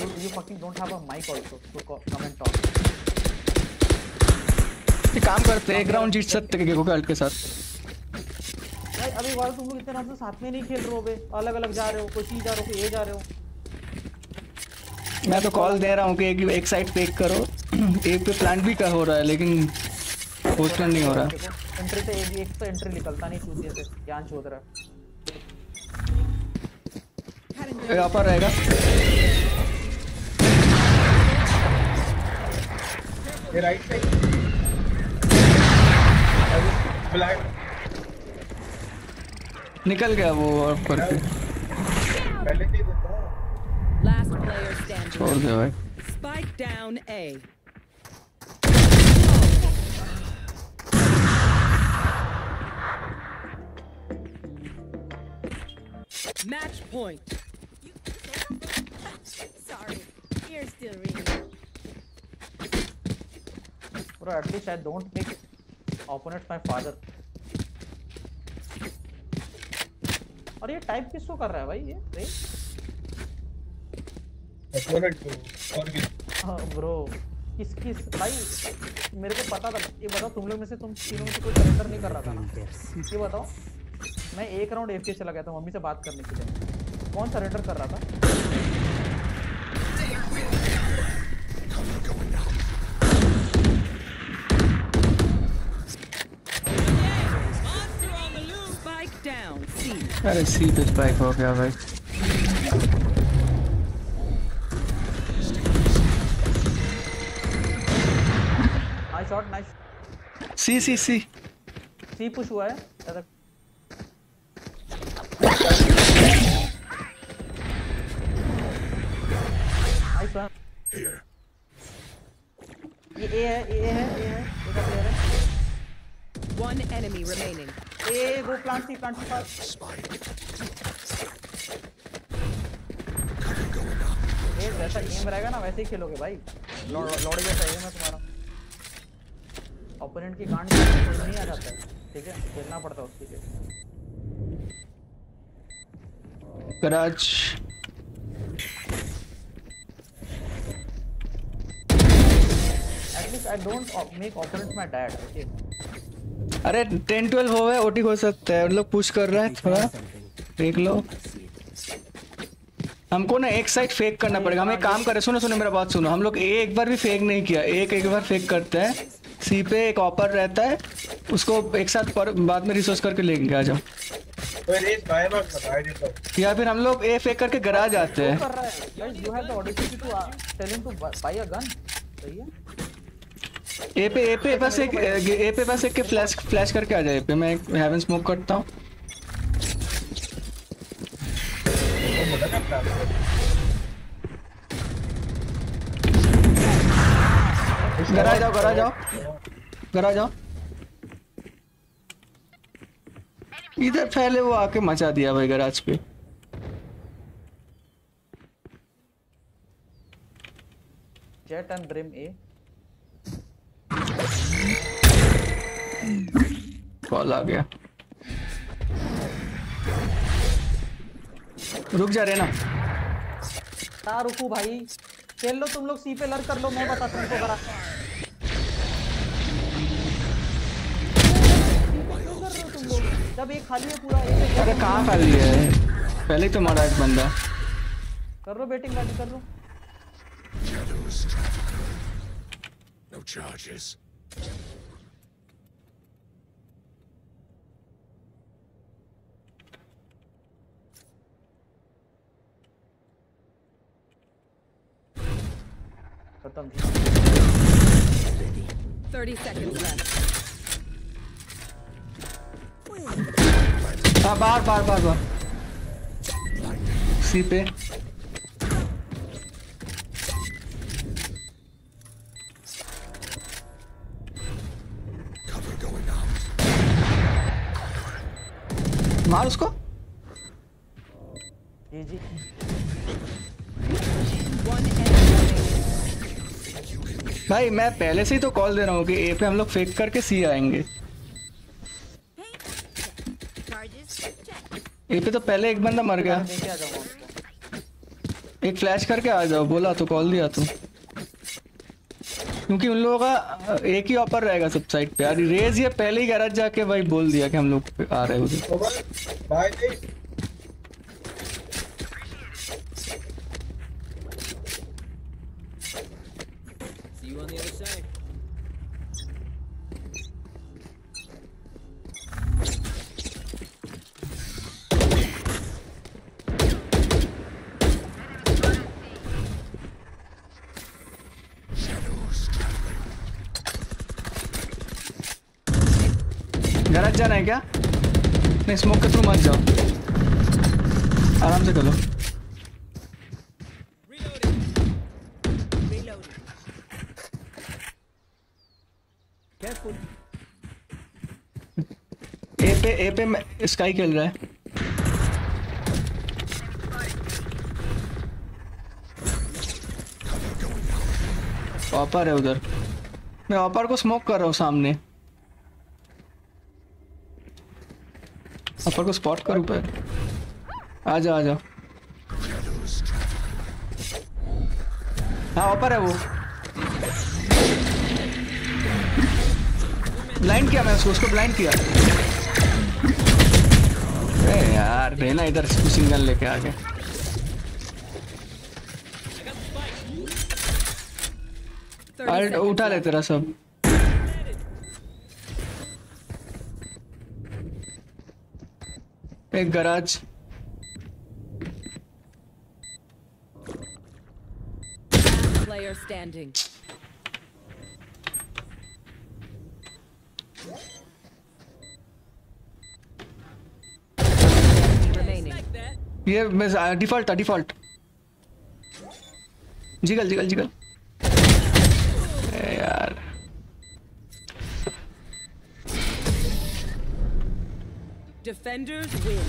You, you fucking don't have a mic also to come and talk. ये काम करते हैं, एक राउंड जीत सकते हैं गेको के अल्ट के साथ। भाई अभी वाला तुम लोग इतने आपसे साथ में नहीं खेल रहे हो बे, अलग अलग जा रहे हो, कोई सी जा रहे हो, कोई ये जा रहे हो। मैं तो कॉल दे रहा हूँ कि एक एक साइड फेक करो, एक पे प्लांट भी कर हो रहा है लेकिन पोस्टर नहीं हो रहा। एंट्री से एक एक तो एंट्री निकलता नहीं, चूतिए से ज्ञान चोद रहा है। यहाँ पर रहेगा ये राइट साइड ब्लैक निकल गया वो ऑफ करके। पहले नहीं देता लास्ट प्लेयर स्टैंड। छोड़ दे भाई। Spike down A. Match point. Sorry, you're still reading. Bro, at least I don't make opponents my father. और ये टाइप किसको कर रहा है भाई? ये opponent को और किस? हाँ bro, किस किस भाई? मेरे को पता था। ये बताओ तुम लोग में से तुम तीनों में से कोई करेक्टर नहीं कर रहा था ना? ये बताओ। मैं एक राउंड एफ के चला गया था मम्मी से बात करने के लिए। कौन सा रेडर कर रहा था? अरे सी पे स्पाइक हो गया भाई। Nice shot, nice. C C C C push हुआ है। ये ए है, ए है, ए है, इधर प्लेयर है। One enemy remaining. ए वो प्लांट सी प्लांट पास। ये जैसा गेम रहेगा ना वैसे ही खेलोगे भाई। लौड़े जैसा एम है तुम्हारा। ओपोनेंट की गांड नहीं आ जाता है, ठीक है? खेलना पड़ता है उसके लिए। Garage I don't make opponents my dad, okay? अरे ten twelve हो गए, ओटी हो सकता है। उन लोग पुश कर रहा है थोड़ा, देख लो। हमको ना एक साइड फेक करना पड़ेगा। हमें काम करे, सुनो सुनो मेरा बात सुनो। हम लोग ए एक बार भी फेक नहीं किया, एक एक बार फेक करते हैं। सी पे एक ऑपर रहता है, उसको एक साथ पर बाद में रिसोर्स करके लेंगे। आ जाओ या फिर हम लोग ए फेक करके गराज जाते हैं। ए पे ए पे बस एक ए पे बस एक के फ्लैश फ्लैश करके आ जाए। पे मैं हेवन स्मोक करता हूं। घर आ जाओ घर आ जाओ घर आ जाओ। इधर फैले वो आके मचा दिया भाई गराज पे। Jett and Brim A call आ गया। रुक जा रहे ना ना रुको भाई। खेल लो तुम लोग सी पे लर कर लो। मैं बताता हूँ तुमको करा तुम लोग जब एक खाली है पूरा। अरे कहाँ खाली है? पहले तो मारा एक बंदा। कर लो बैटिंग वाली कर लो। No charges. Khatam. thirty seconds left. Ah, bar bar bar bar. C pe. मार उसको। जी जी भाई मैं पहले से ही तो कॉल दे रहा हूँ कि ए पे हम लोग फेक करके सी आएंगे। ए पे तो पहले एक बंदा मर गया। एक फ्लैश करके आ जाओ बोला तो कॉल दिया तो। क्योंकि उन लोगों का एक ही ऑपर रहेगा सब साइड पे। अरे रेज ये पहले ही गैराज जाके भाई बोल दिया कि हम लोग आ रहे हैं उधर। भाई गराज जाना है क्या? नहीं स्मोक के थ्रू मत जाओ आराम से करो। ए पे ए पे में स्काई खेल रहा है। ऑपर है उधर। मैं ऑपर को स्मोक कर रहा हूँ सामने। अपर को स्पॉट करूं पर। आ जाओ आ जाओ। हाँ अपर है वो। ब्लाइंड किया मैं उसको उसको ब्लाइंड किया। अरे यार रेना इधर पुशिंग गन लेके आ गए। अल्ट उठा ले तेरा सब। एक गराज प्लेयर स्टैंडिंग। ये डिफॉल्ट था डिफॉल्ट। जिगल जिगल जिगल यार। Defenders win.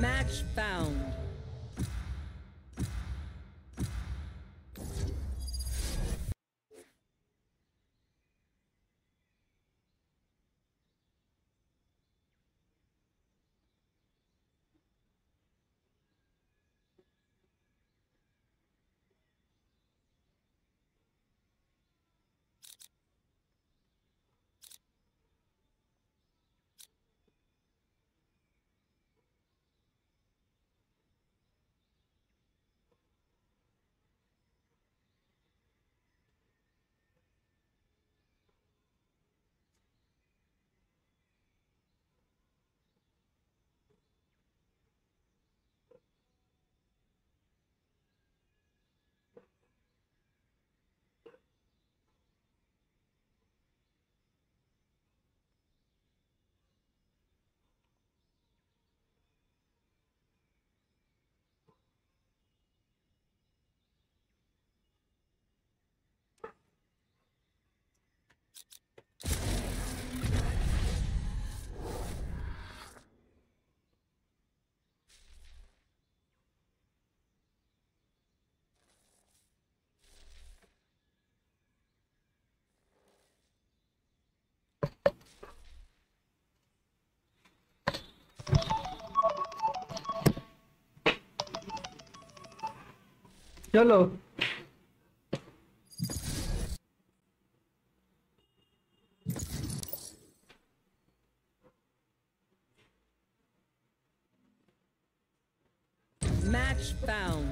Match found. चलो Match found.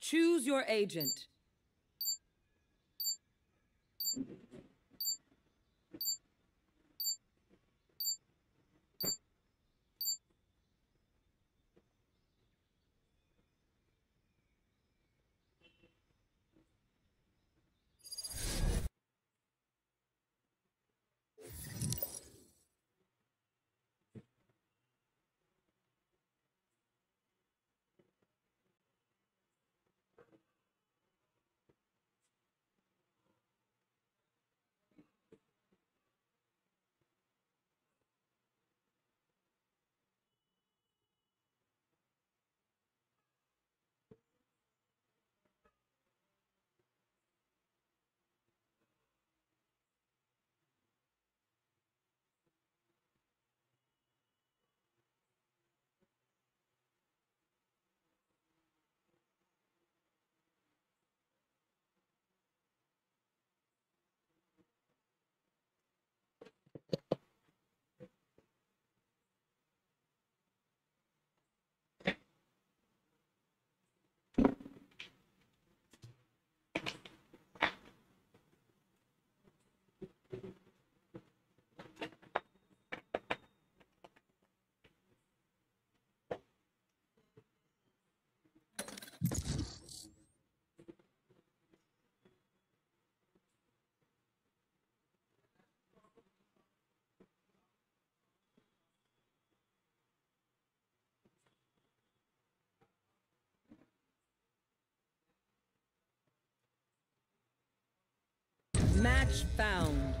Choose your agent. Match found.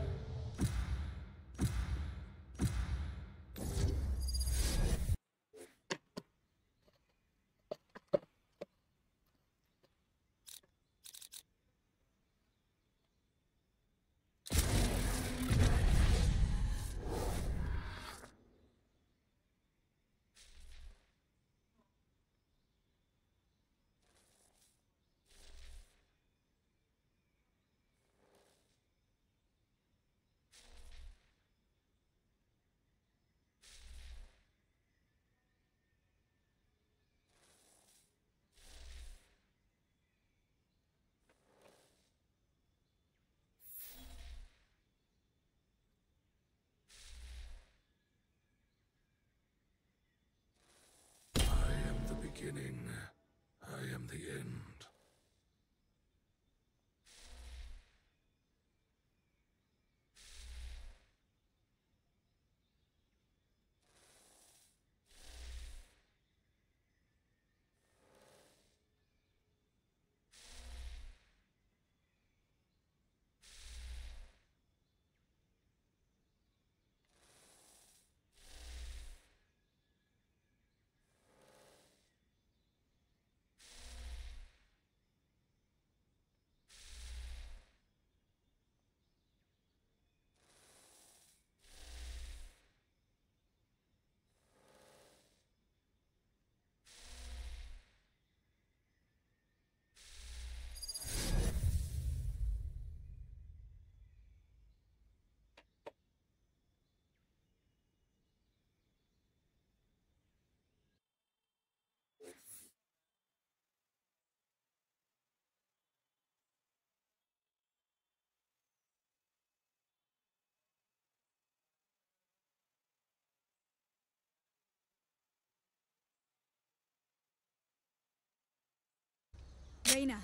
Reyna,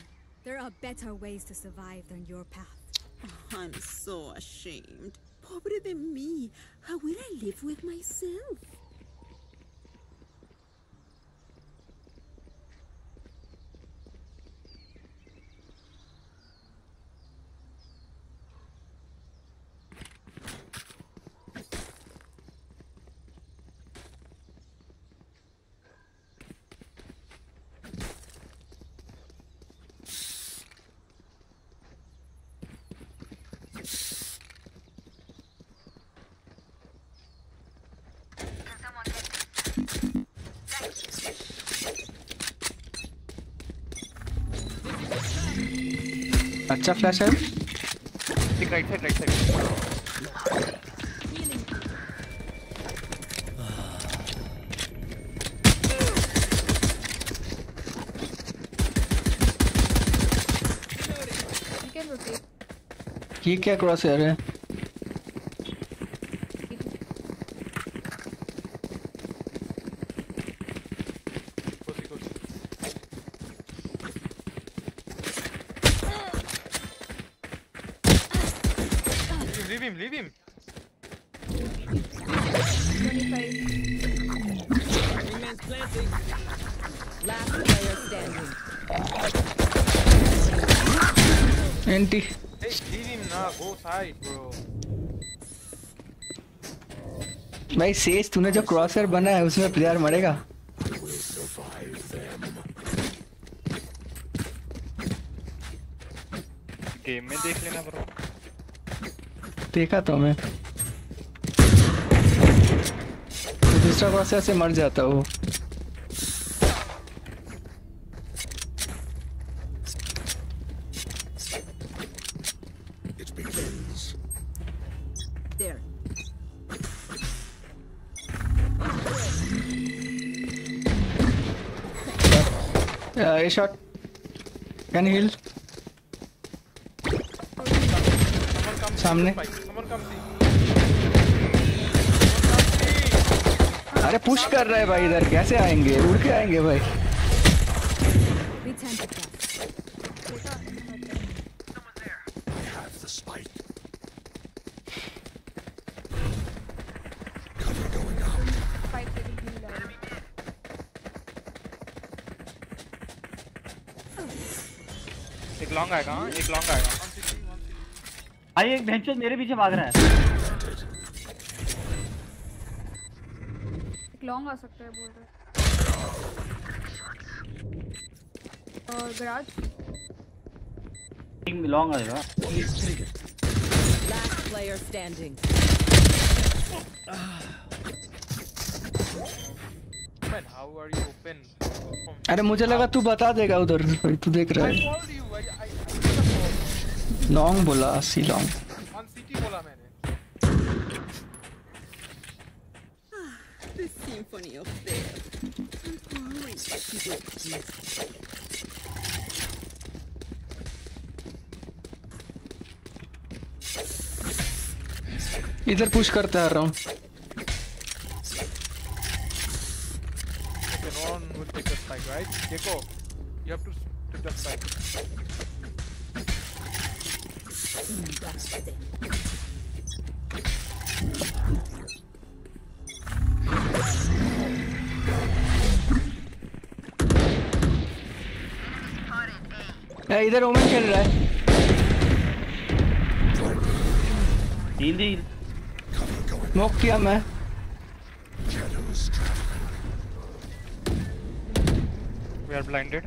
there are better ways to survive than your path. Oh, I'm so ashamed. Pobre de me. How will I live with myself? अच्छा flash है ठीक right side right side ये क्या cross hair है भाई says तूने जो क्रॉसर बना है उसमें प्लेयर मरेगा गेम में देख लेना ब्रो देखा तो मैं दूसरा क्रॉसर से मर जाता वो A shot. Can heal. सामने. अरे push कर रहा है भाई इधर कैसे आएंगे? उड़ के आएंगे भाई. एक लॉन्ग आएगा भाई एक भेंचो मेरे पीछे भाग रहा है एक लॉन्ग आ सकता है बोल रहा है और गराज एक लॉन्ग आएगा last player standing man how are you open अरे मुझे लगा तू बता देगा उधर तू देख रहा है लॉन्ग बोला सी लॉन्ग ऑन सिटी बोला मैंने दिस सिम्फनी ऑफ देयर इधर पुश करता आ रहा हूं on with the spike right Gekko you have to pick the spike इधर ओमेन खेल रहा है नॉक किया मैं We are blinded.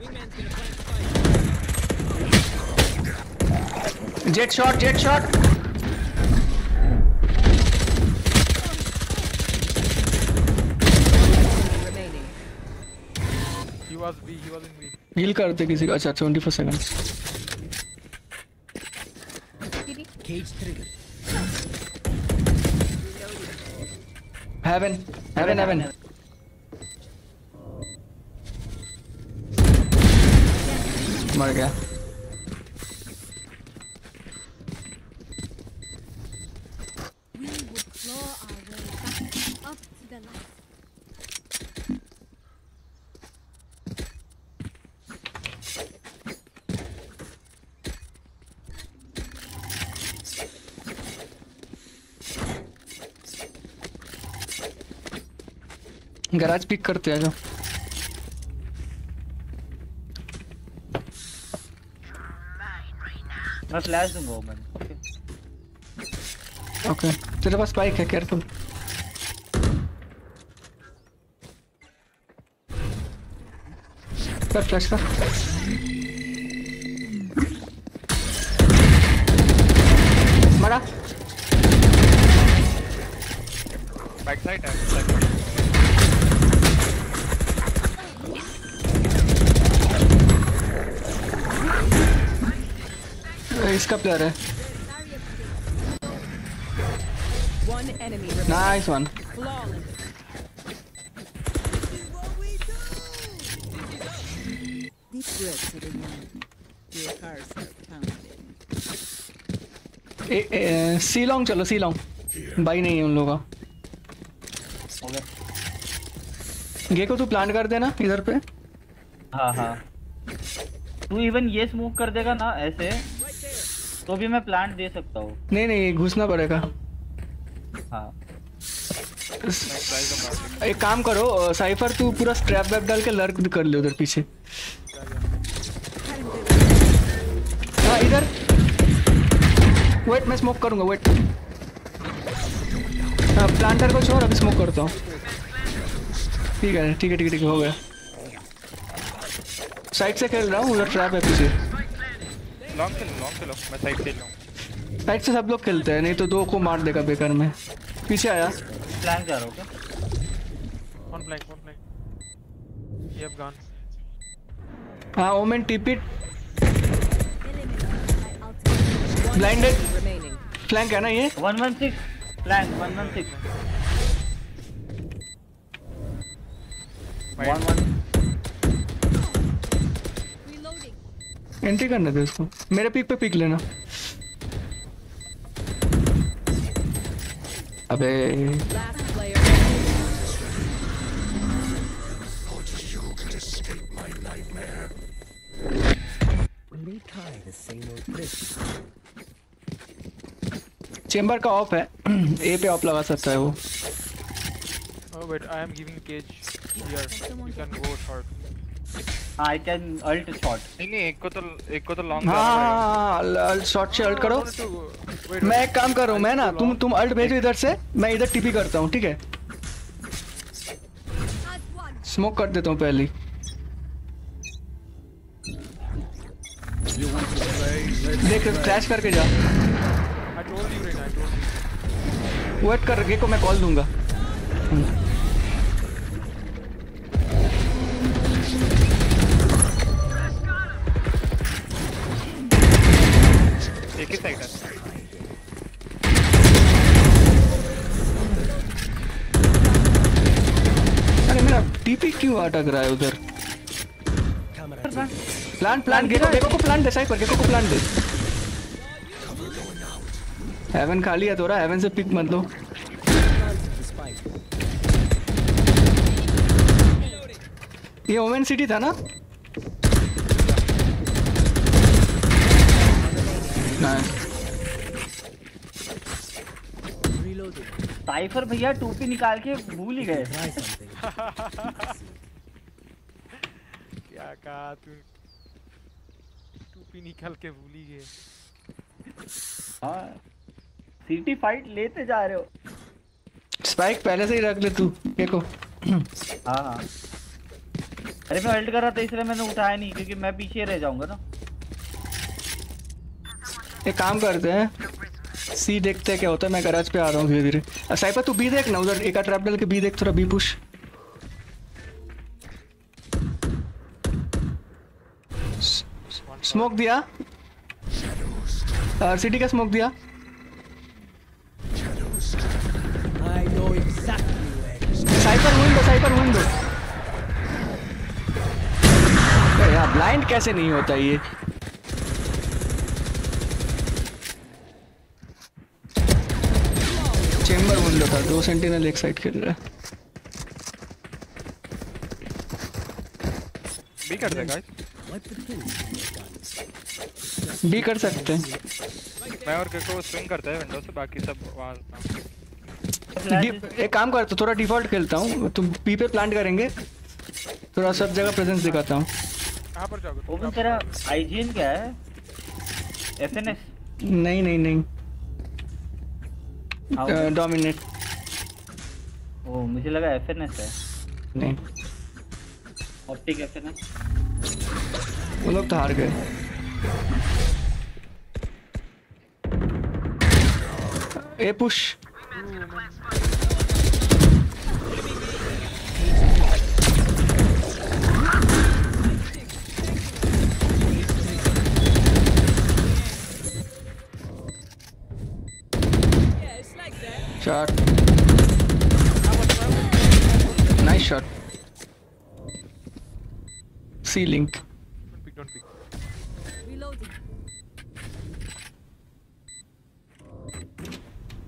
Jet shot, jet shot. Remaining. He was B, he was in B. Heal करते किसी को अच्छा twenty-four seconds. Cage trigger. Heaven, heaven, heaven. मर गया. गराज पिक करते हैं जो मैं फ्लैश दूंगा ओमन। ओके ओके तेरे पास स्पाइक है केयरफुल। कर फ्लैश कर मरा बैक साइड है इसका प्लेयर है। Nice one. सी लॉन्ग चलो सी लॉन्ग भाई नहीं है उन लोगों का। गेको तू प्लान कर देना इधर पे। हाँ हाँ तू इवन ये स्मोक कर देगा ना ऐसे तो भी मैं प्लांट दे सकता हूँ। नहीं नहीं घुसना पड़ेगा। हाँ एक काम करो साइफर तू पूरा स्ट्रैप बैप डाल के लर्क कर ले उधर पीछे। हाँ इधर वेट मैं स्मोक करूँगा वेट। हाँ प्लांटर को छोड़ अभी स्मोक करता हूँ। ठीक है ठीक है ठीक है ठीक हो गया। साइड से खेल रहा हूँ उधर ट्रैप है पीछे। लॉन्ग खेलो लॉन्ग खेलो मैं साइड खेल रहा हूं। साइड से सब लोग खेलते हैं नहीं तो दो को मार देगा बेकार में। पीछे आया प्लान जा रहा हूं क्या वन प्लैंक वन प्लैंक ये अब गन। हां Omen tip it blinded flank है ना ये one one six flank one one six one one entry करने दे उसको। मेरे पिक पे पिक लेना। अबे चेंबर का ऑफ है ए पे ऑफ लगा सकता है वो। Oh wait, I am giving cage here. You can go short. I can ult shot. नहीं नहीं एक को तो एक को तो लॉन्ग। हाँ ult shot से ult करो। मैं एक काम कर रहा हूँ मैं ना तुम तुम ult भेजो इधर से मैं इधर टीपी करता हूँ ठीक है। स्मोक कर देता हूँ पहले। देख क्रैश करके जा। वेट कर रखे को मैं कॉल दूंगा। एक ही साइड है। अरे मेरा टीपी क्यों अटक रहा है उधर। प्लान प्लान गेको गेको को प्लान दे साइपर गेको को प्लान दे। हेवन खाली है थोड़ा हेवन से पिक मत लो। ये ओमेन सिटी था ना। साइफर भैया टोपी निकाल के भूल ही गए। क्या कहा तू टोपी निकाल के भूल ही गए। हाँ सिटी फाइट लेते जा रहे हो। स्पाइक पहले से ही रख ले तू देखो। हाँ हाँ अरे मैं हेल्ड कर रहा था इसलिए मैंने उठाया नहीं क्योंकि मैं पीछे रह जाऊंगा ना। एक काम करते हैं सी देखते हैं क्या होता है। मैं गराज पे आ रहा हूँ धीरे धीरे। साइपर तू बी देख ना उधर एक ट्रैप डाल के बी देख थोड़ा बी पुश। स्मोक दिया सिटी का स्मोक दिया। साइपर विंडो साइपर विंडो यार ब्लाइंड कैसे नहीं होता ये। चेंबर वन लो था दो सेंटिनल एक साइड खेल रहा है। बी कर दे गाइस बी कर सकते हैं। मैं और गेको स्विंग करता है विंडो से बाकी सब वहां एक काम करता हूँ, थोड़ा डिफॉल्ट खेलता हूँ, तुम पी पे प्लांट करेंगे, थोड़ा सब जगह प्रेजेंस दिखाता हूँ। कहाँ पर जाओगे? ओपन तेरा आईजीएन क्या है? एसएनएस? नहीं नहीं नहीं। डोमिनेट। ओ मुझे लगा एसएनएस है। नहीं। Optic SNS. वो लोग तो हार गए। A push. Shot. Nice shot. C link. Don't pick, don't pick. Reloading.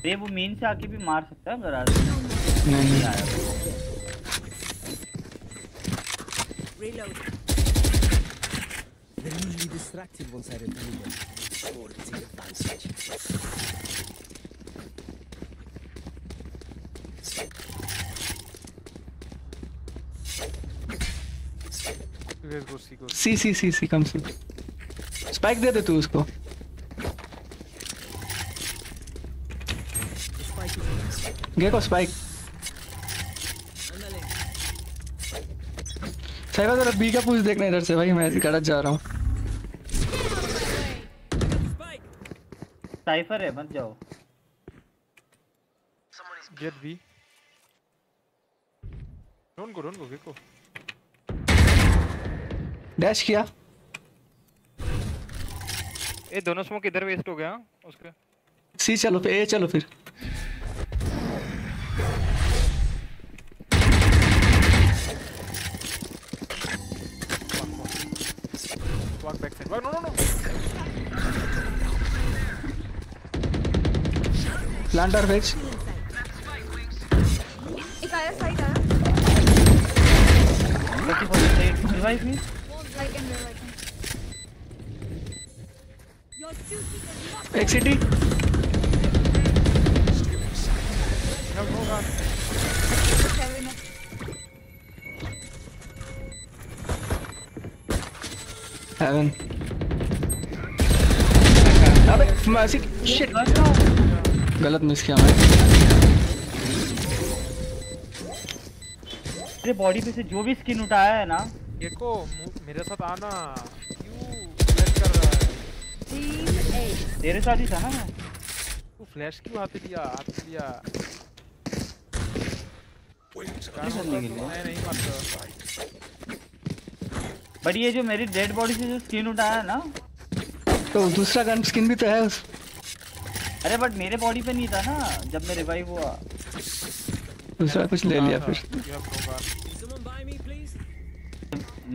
ये वो मेन से आके भी मार सकता है गराज। नहीं नहीं आया। Reload. They're usually distracted once I reload. C C C C come C spike दे दे तू उसको। गेको स्पाइक साइबर जरा बी का पूछ देखना इधर से भाई, मैं गलत जा रहा हूँ। साइफर है मत जाओ। Get B. Don't go, don't go, Gekko. Dash किया। ये दोनों smoke इधर waste हो गया उसके। C चलो फिर, A चलो फिर। Walk back side. Walk no no no. Planter fetch. आया साइड आया। Revive me. एक सिटी। हेवन। अबे मासिक शिट गलत मिस किया मैं। मेरे बॉडी पे से जो भी स्किन उठाया है ना देखो, मेरे साथ आना क्यों फ्लैश कर रहा है? तेरे साथ ही था ना तू, फ्लैश क्यों हाथ दिया? हाथ दिया बट ये जो मेरी डेड बॉडी से जो स्किन उठाया है ना, तो दूसरा गन स्किन भी तो है उस। अरे बट मेरे बॉडी पे नहीं था ना जब मैं रिवाइव हुआ, दूसरा कुछ ले लिया फिर।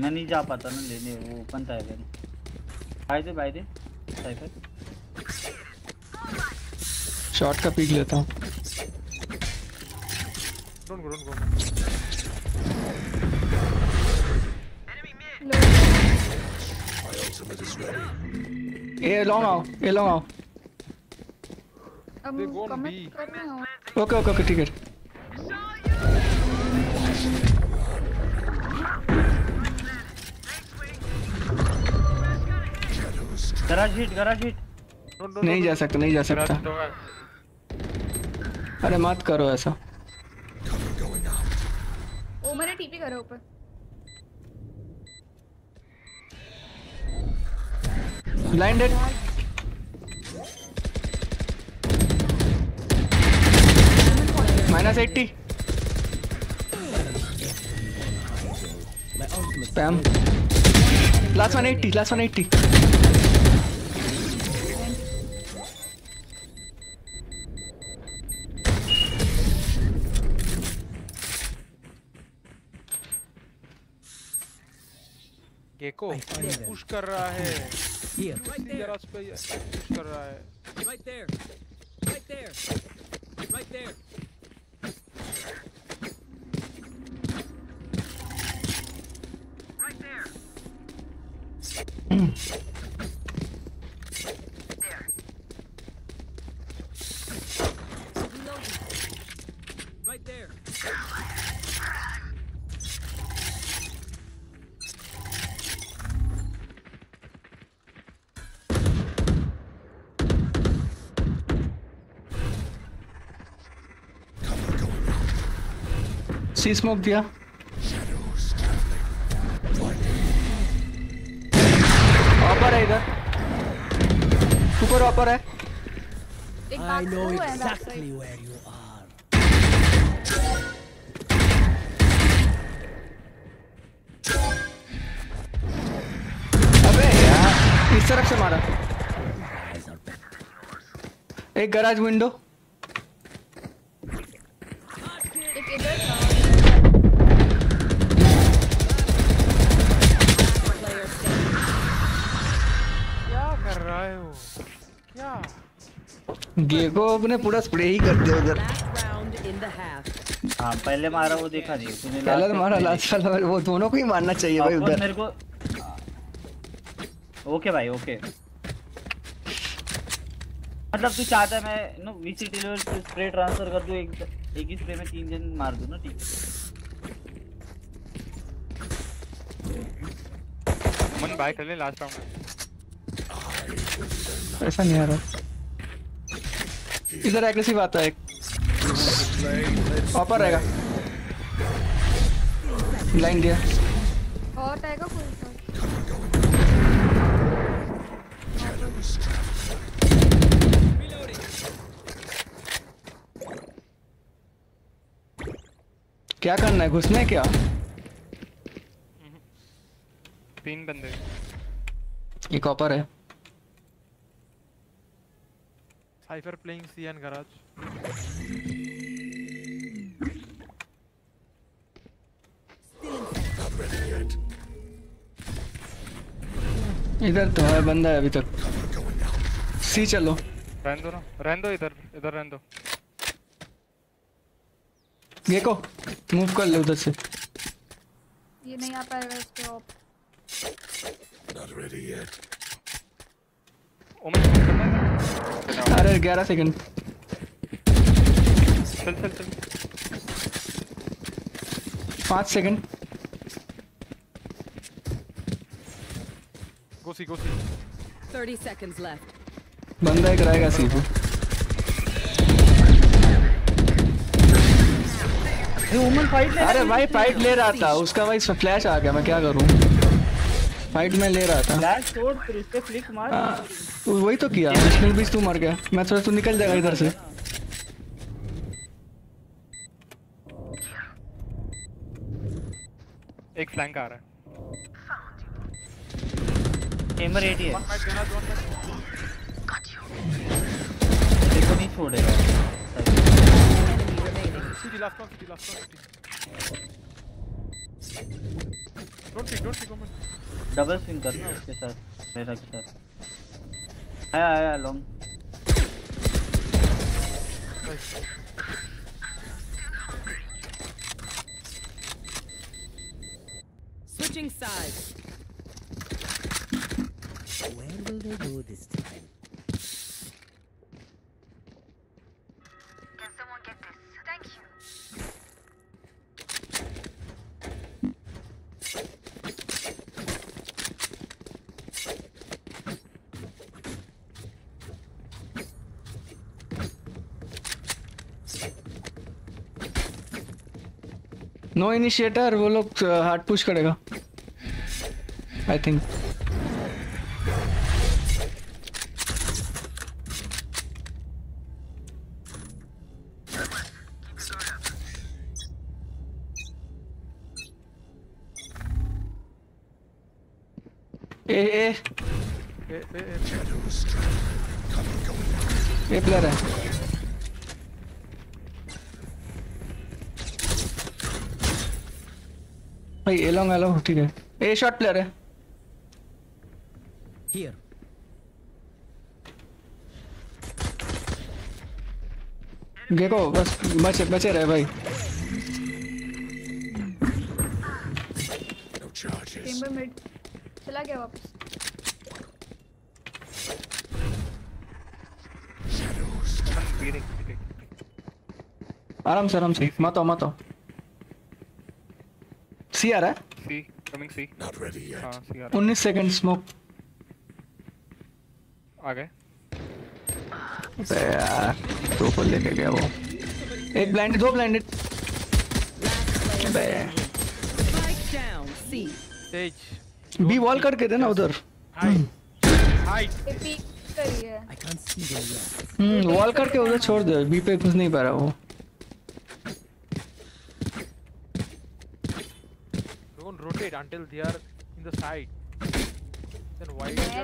मैं नहीं जा पाता ना लेने, वो ओपन था। भाई दे भाई दे शॉट का पीक लेता हूँ। ये लॉन्ग आओ, ये लॉन्ग आओ। ओके ओके ओके ठीक है। Garage hit, garage hit. नहीं जा सकता, नहीं जा सकता। अरे मत करो ऐसा। ओ मैंने टीपी करा ऊपर। Blinded. Minus eighty. Spam. Last one eighty, last one eighty. Gekko push कर रहा है, जरा उस पे पुश कर रहा है। Right there, right there, right there. Right there. There. See smoke there. Upper है इधर. ऊपर upper है. I know exactly where you are. अबे यार इस तरफ से मारा. एक garage window. गेको अपने पूरा स्प्रे ही करते हो इधर. हां पहले मारा वो देखा जी तूने. पहले मारा लास्ट वाला वो दोनों को ही मारना चाहिए भाई उधर मेरे को. ओके भाई ओके मतलब तू चाहता है मैं नो वीसीटी लेवल से स्प्रे ट्रांसफर कर दूं. एक एक ही स्प्रे में तीन जन मार दूं ना. ठीक है मन भाई कर ले लास्ट राउंड. ऐसा नहीं आ रहा. इधर एग्रेसिव आता है. ऊपर रहेगा लाइन दिया और आएगा फुल शॉट. क्या करना है घुसना है क्या. तीन बंदे एक ऊपर है. Cypher playing C and garage. इधर तो है बंदा है अभी तक. C चलो. रहने दो ना रहने दो इधर इधर रहने दो. ये को move कर ले उधर से. ये नहीं आ पाएगा इसके ऑप. Not ready yet. अरे ग्यारह सेकंड. चल चल चल पाँच सेकंड. गोसी गोसी तीस सेकंड्स लेफ्ट. बंदा एक रहेगा सीधे. ओमन फाइट ले. अरे भाई फाइट ले रहा था उसका भाई फ्लैश आ गया. मैं क्या करूं फाइट में ले रहा था. फ्लैश छोड़ फिर उसको फ्लिक मार. वही तो किया. इसमें भी तू मर गया. मैं थोड़ा तू निकल जाएगा इधर से. एक फ्लैंक आ रहा है. चेंबर एटी है. देखो नहीं छोड़ेगा. सीधी लास्ट कॉल सीधी लास्ट कॉल. डबल स्विंग करना इसके साथ मेरा के साथ. आया आया long. Switching sides. Where will they go this time? Can someone get this? Thank you. No initiator वो लोग हार्ड पुश करेगा I think. A A A player है. भाई ए लॉन्ग हेलो ठीक है. ए शॉट प्लेयर है. हियर देखो बस बचे बचे रहे भाई. चेंबर मिड चला गया वापस. आराम से आराम से मत आओ मत आओ. सी आ रहा है, C coming, C not ready yet. हां सी आ रहा है। उन्नीस सेकंड स्मोक आ गए। अबे यार दो पर लेके गया वो, एक ब्लाइंडेड, दो ब्लाइंडेड। अबे सेज बी वॉल कट के देना उधर। हाइट हाइट पी करिए। I can't see there. Hmm wall cut के उधर छोड़ दे, बी पे कुछ नहीं पा रहा वो। Rotate until they are in the side. मैं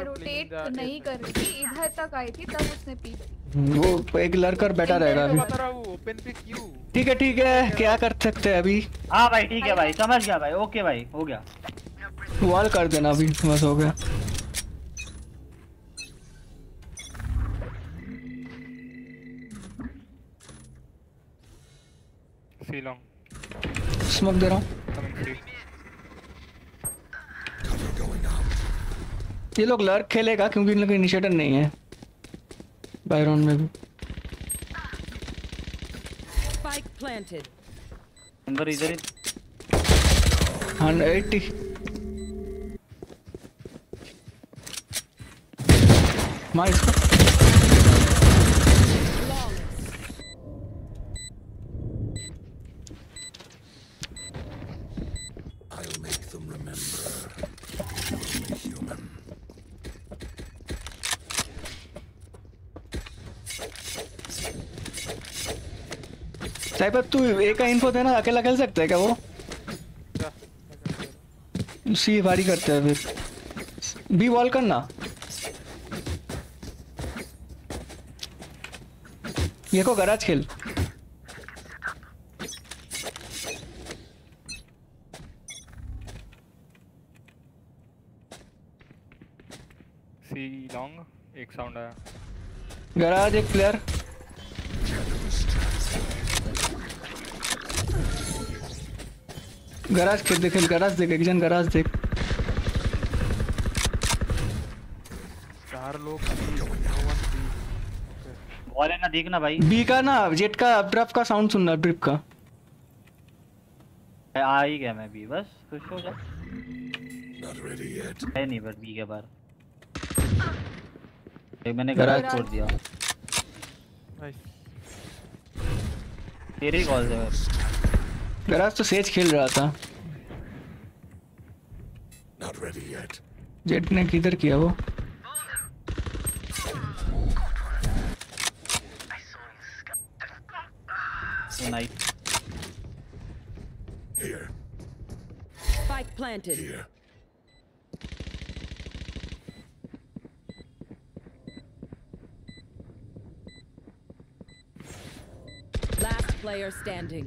रोटेट नहीं कर रही थी, इधर तक आई थी तब उसने पी। वो एक लड़कर बैठा रहेगा अभी। ओपन पे क्यों? ठीक है ठीक है, क्या कर सकते हैं अभी। हाँ भाई ठीक है भाई, समझ गया भाई, ओके भाई हो गया। वॉल कर देना अभी, बस हो गया। स्मोक दे रहा हूँ। ये लोग लर्क खेलेगा क्योंकि इन लोग इनिशिएटर नहीं है। बायरॉन में भी स्पाइक प्लांटेड अंदर, इधर एक सौ अस्सी। मार इसको। I'll make them remember human. Cypher तू एक का इन्फो देना, अकेला खेल सकता है क्या वो? सी भारी करते हैं फिर, बी वॉल करना। ये को गराज खेल, सी लॉन्ग। एक साउंड आया गराज, एक प्लेयर। गराज खेल, देख गराज, देख एक जन गराज देख। चार लोग बोले ना, देखना भाई बी का ना, जेट का ड्रॉप का साउंड सुनना, ड्रिप का। आ ही गया मैं बी, बस खुश हो जा। नहीं बस बी के बाहर मैंने गराज छोड़ दिया। तेरी कॉल है गराज, तो सेज खेल रहा था। Not ready yet. जेट ने किधर किया वो? Tonight. Here. Spike planted. Here. Last player standing.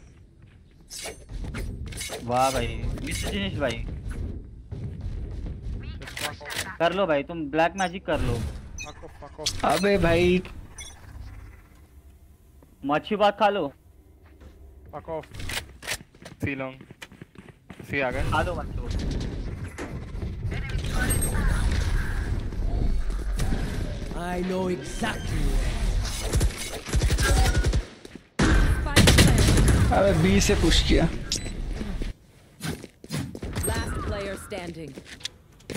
वाह भाई मिस्टर जिनेश भाई कर लो भाई, तुम ब्लैक मैजिक कर लो। पाको, पाको। अबे भाई मच्छी बात खा लो। पाको। सी लॉन्ग, सी आ गए। खा लो मच्छी। I know exactly. अबे बी से पुश किया। Standing. Even with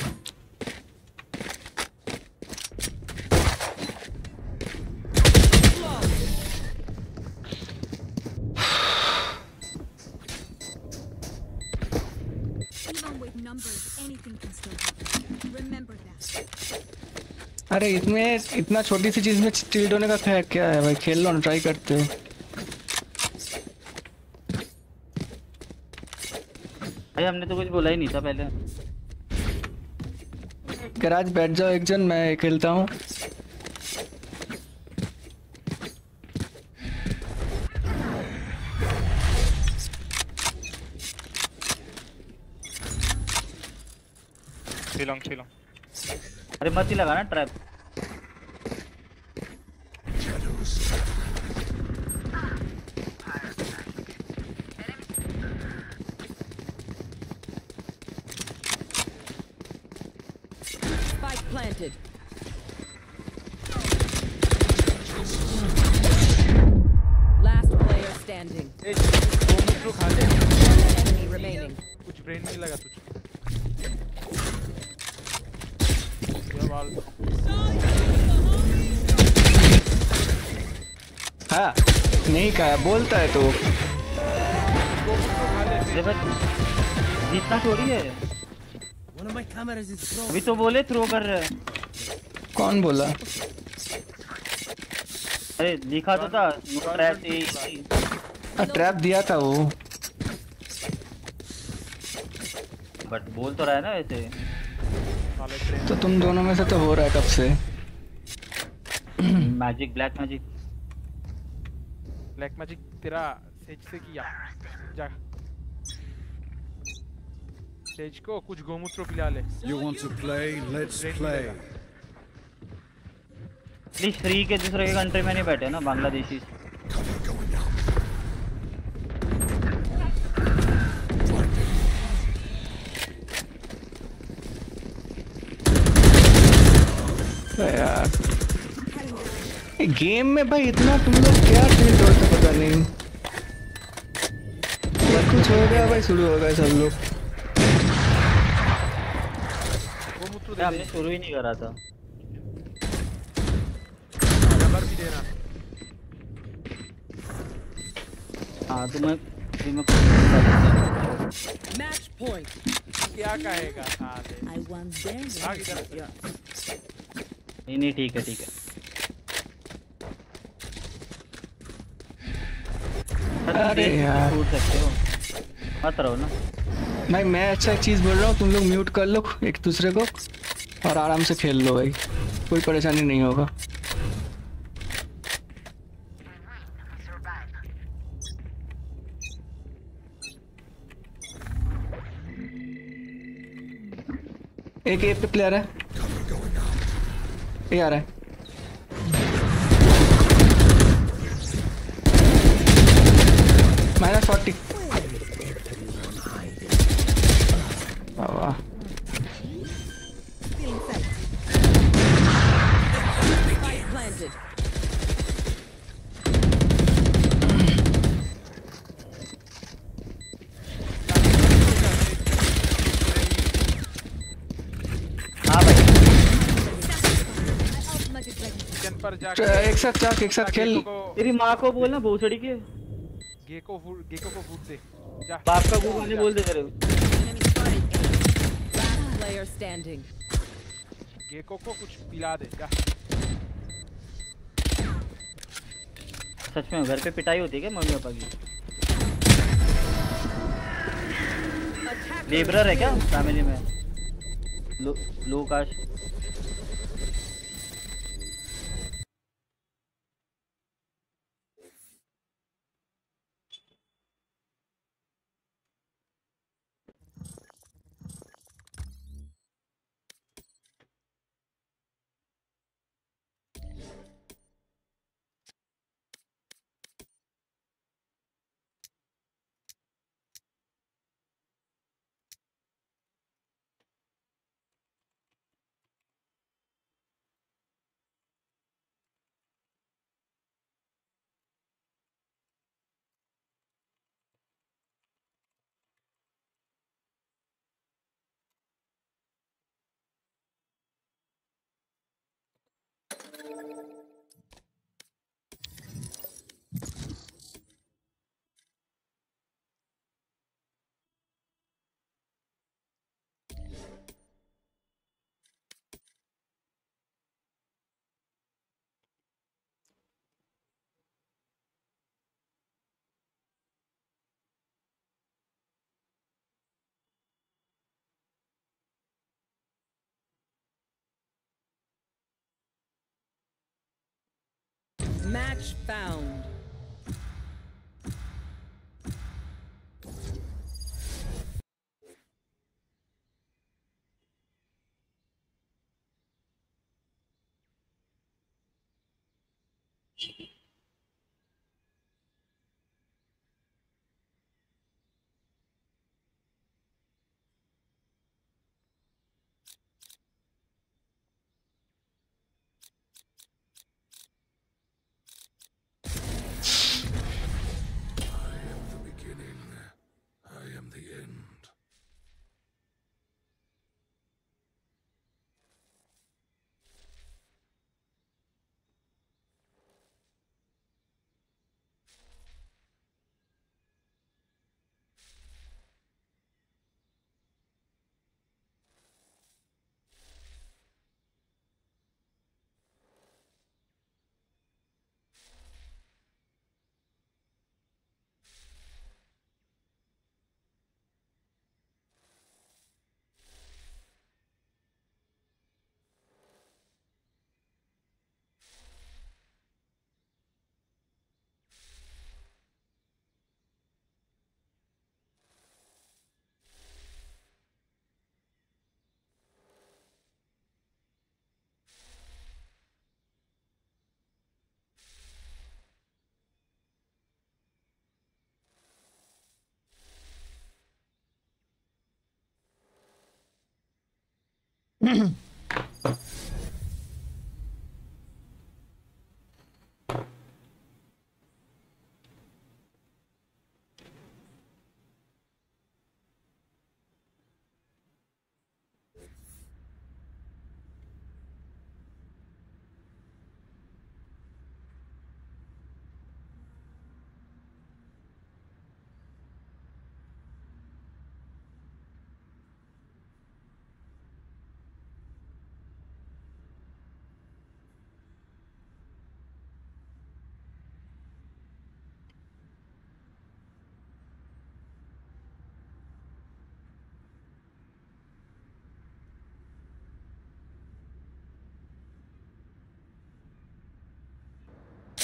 numbers, anything can still happen. Remember that. अरे इसमें इतना छोटी सी चीज में चिल्ड होने का क्या क्या है भाई, खेल लो ना, ट्राई करते हो। भाई हमने तो कुछ बोला ही नहीं था पहले। गराज बैठ जाओ एक जन, मैं खेलता हूँ। Three long three long. अरे मत ही लगाना trap. Planted. Last player standing. Hey, one enemy remaining. कुछ ब्रेन नहीं लगा तुझे। ये बाल। हाँ, नहीं कहा, बोलता है तो। जीतना थोड़ी है। अभी तो बोले थ्रो कर रहे हैं। कौन बोला? अरे दिखा तो था ट्रैप ट्रैप दिया था वो, बट बोल तो रहा है ना ऐसे। तो तुम दोनों में से तो हो रहा है कब से। Magic black magic black magic तेरा सेज से किया जा। सेज को कुछ गोमूत्र पिला ले। You want to play? Let's play. Please free के दूसरे के कंट्री में नहीं बैठे ना बांग्लादेशी। यार गेम में भाई इतना तुम लोग क्या खेल रहे हो पता नहीं। सब कुछ हो गया भाई, शुरू हो गए सब लोग। हमने शुरू ही नहीं करा था। नंबर भी देना। हाँ तो मैं मैं मैच पॉइंट क्या कहेगा? हाँ नहीं नहीं ठीक है ठीक है। अरे यार छूट सकते हो, मत रहो ना भाई। मैं अच्छा एक चीज़ बोल रहा हूँ, तुम लोग म्यूट कर लो एक दूसरे को और आराम से खेल लो भाई, कोई परेशानी नहीं होगा। एक एक प्लेयर है, ये आ रहा है। Minus forty. एक साथ चाक, एक साथ खेल। तेरी माँ को बोलना भोसड़ी के गेको गेको को फूट दे जा। बाप का गूगल नहीं बोल दे करे। गेको को कुछ पिला दे जा। सच में घर पे पिटाई होती है क्या मम्मी पापा की? लेबरर है क्या फैमिली में? लो लो काश। Match found.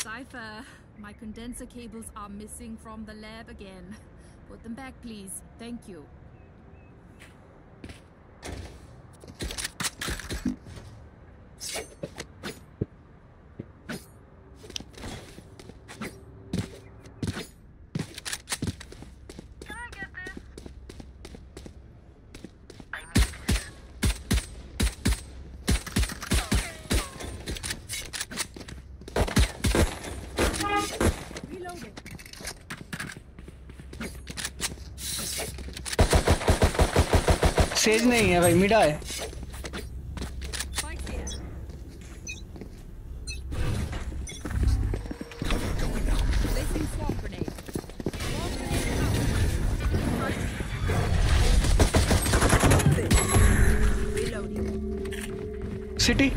Cypher, my condenser cables are missing from the lab again. Put them back, please. Thank you. Sage नहीं है भाई, मिडा है। सिटी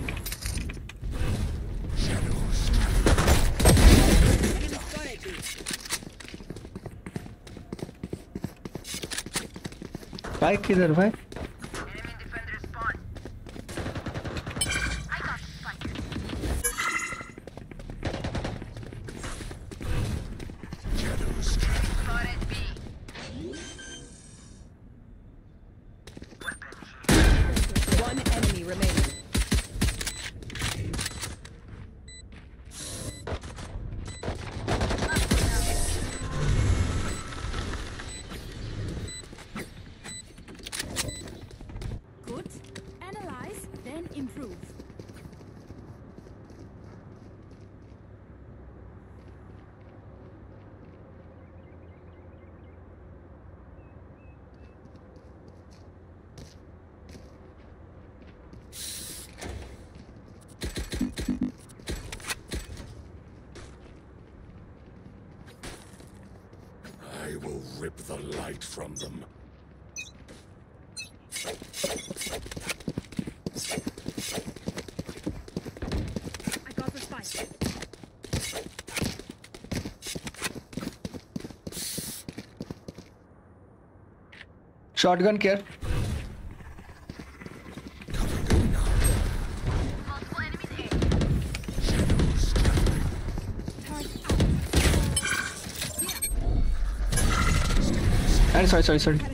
भाई किधर भाई? Rip the light from them. I got the spike. Shotgun care. Sorry, sorry, sorry. Wait,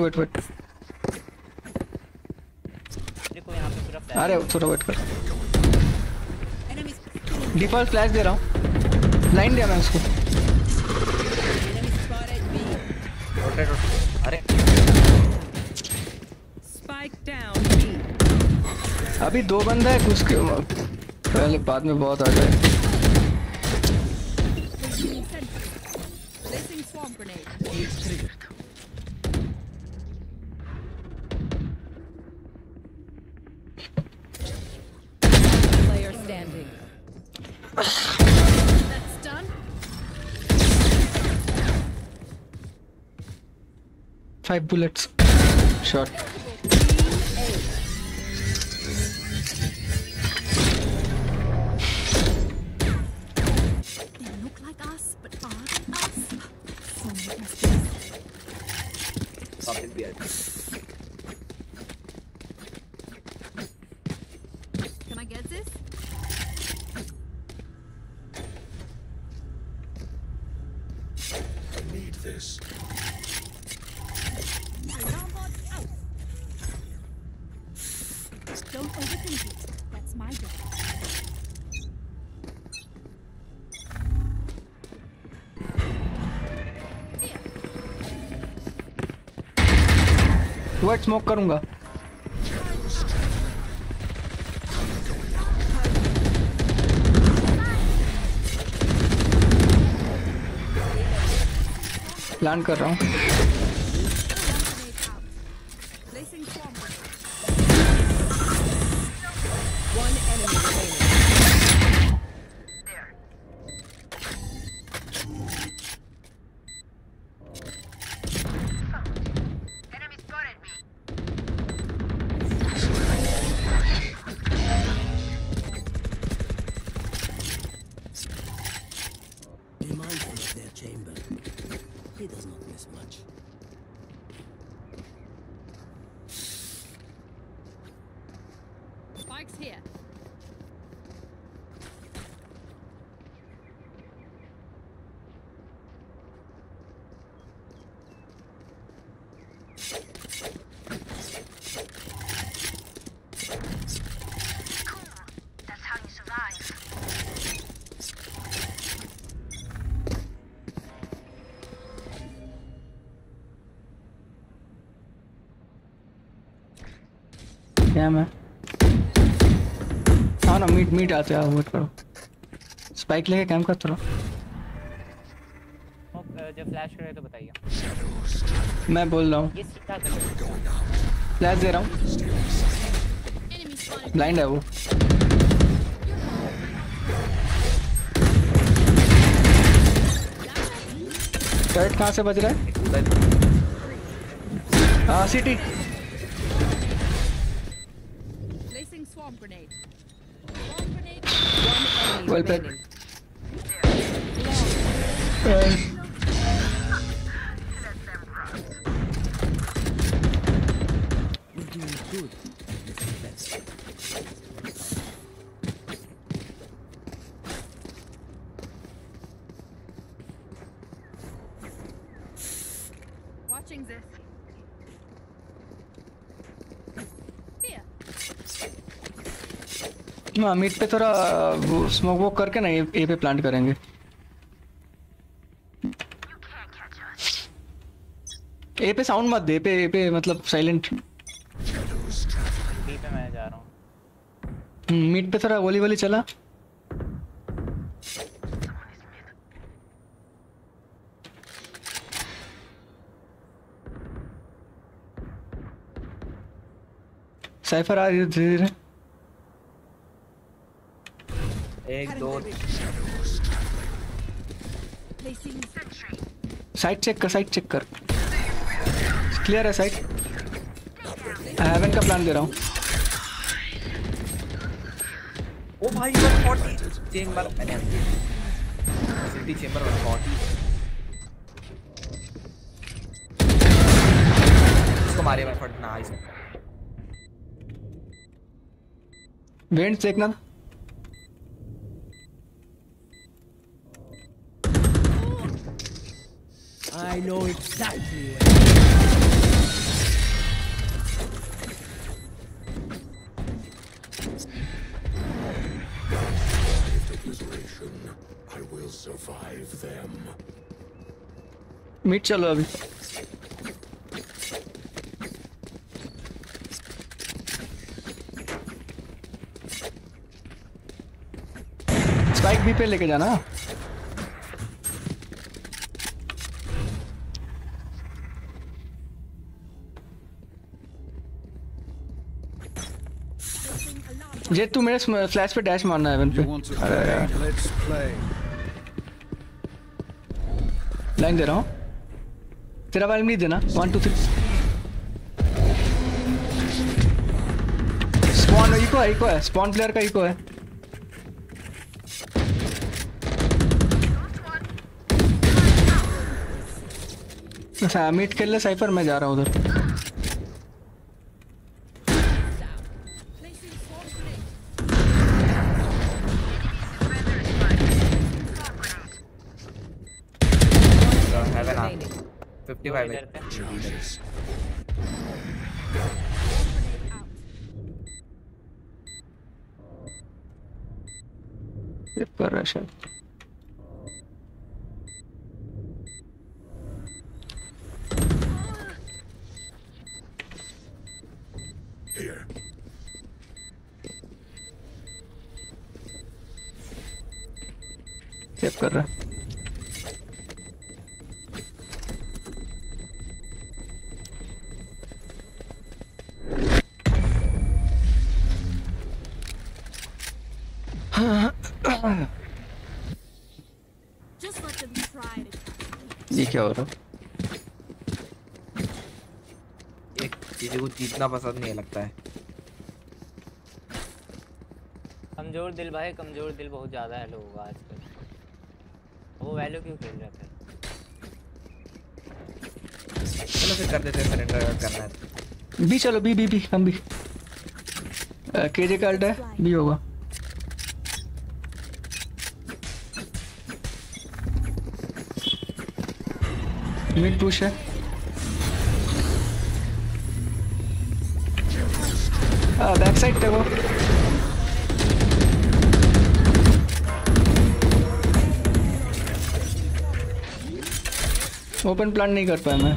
wait, wait. अरे थोड़ा wait कर। डिफॉल्ट फ्लैश दे रहा हूँ। ब्लाइंड दिया मैं उसको। अरे। अभी दो बंदा है कुछ के पहले बाद में बहुत आ गए। Five bullets. Shot. White smoke करूँगा. प्लान कर रहा हूँ. मैं हाँ ना मीट मीट आते हैं. वेट करो स्पाइक लेके कैंप कर. थोड़ा जब फ्लैश करे तो बताइए. मैं बोल रहा हूँ फ्लैश दे रहा हूँ. ब्लाइंड है वो. टर्रेट कहाँ से बज रहा है? हाँ सिटी. Bomb grenade. Bomb grenade. One enemy. Well played. हाँ मिड पे थोड़ा स्मोक वॉक करके ना ए पे प्लांट करेंगे. ए पे साउंड मत दे. ए पे ए पे मतलब साइलेंट. बी पे मैं जा रहा हूँ. मिड पे थोड़ा वॉली वॉली चला. साइफर आ रही है धीरे धीरे. एक दो साइड चेक कर. साइड चेक कर. क्लियर है साइड. हेवन का प्लान दे रहा हूँ. ओ भाई वन फोर्टी चेंबर. सिटी चेंबर वन फोर्टी. इसको मारे भाई फट. नाइस. वेंट देखना. I know exactly. I will survive them. Meet your love. Spike B पे लेके जाना. जेट तू मेरे फ्लैश पे डैश मारना है. एवन पे. अरे यार लाइन दे रहा हूँ. तेरा वाइम नहीं देना। One two three spawn eco है, इको है स्पॉन प्लेयर का इको है। अच्छा मीट कर ले साइफर, मैं जा रहा हूँ उधर। fifty-five में पेपर रश है। सेव कर रहा ये क्या हो रहा है? किसी को जीतना पसंद नहीं लगता है। कमजोर दिल भाई, कमजोर दिल बहुत ज्यादा है लोगों का आजकल। वो वैल्यू क्यों खेल रहा था? चलो फिर कर देते हैं सरेंडर करना है। बी चलो, बी बी बी हम बी केजे का अल्ट है, बी होगा। मिड पुश है। आ, बैक साइड पे वो ओपन प्लान नहीं कर पाया मैं।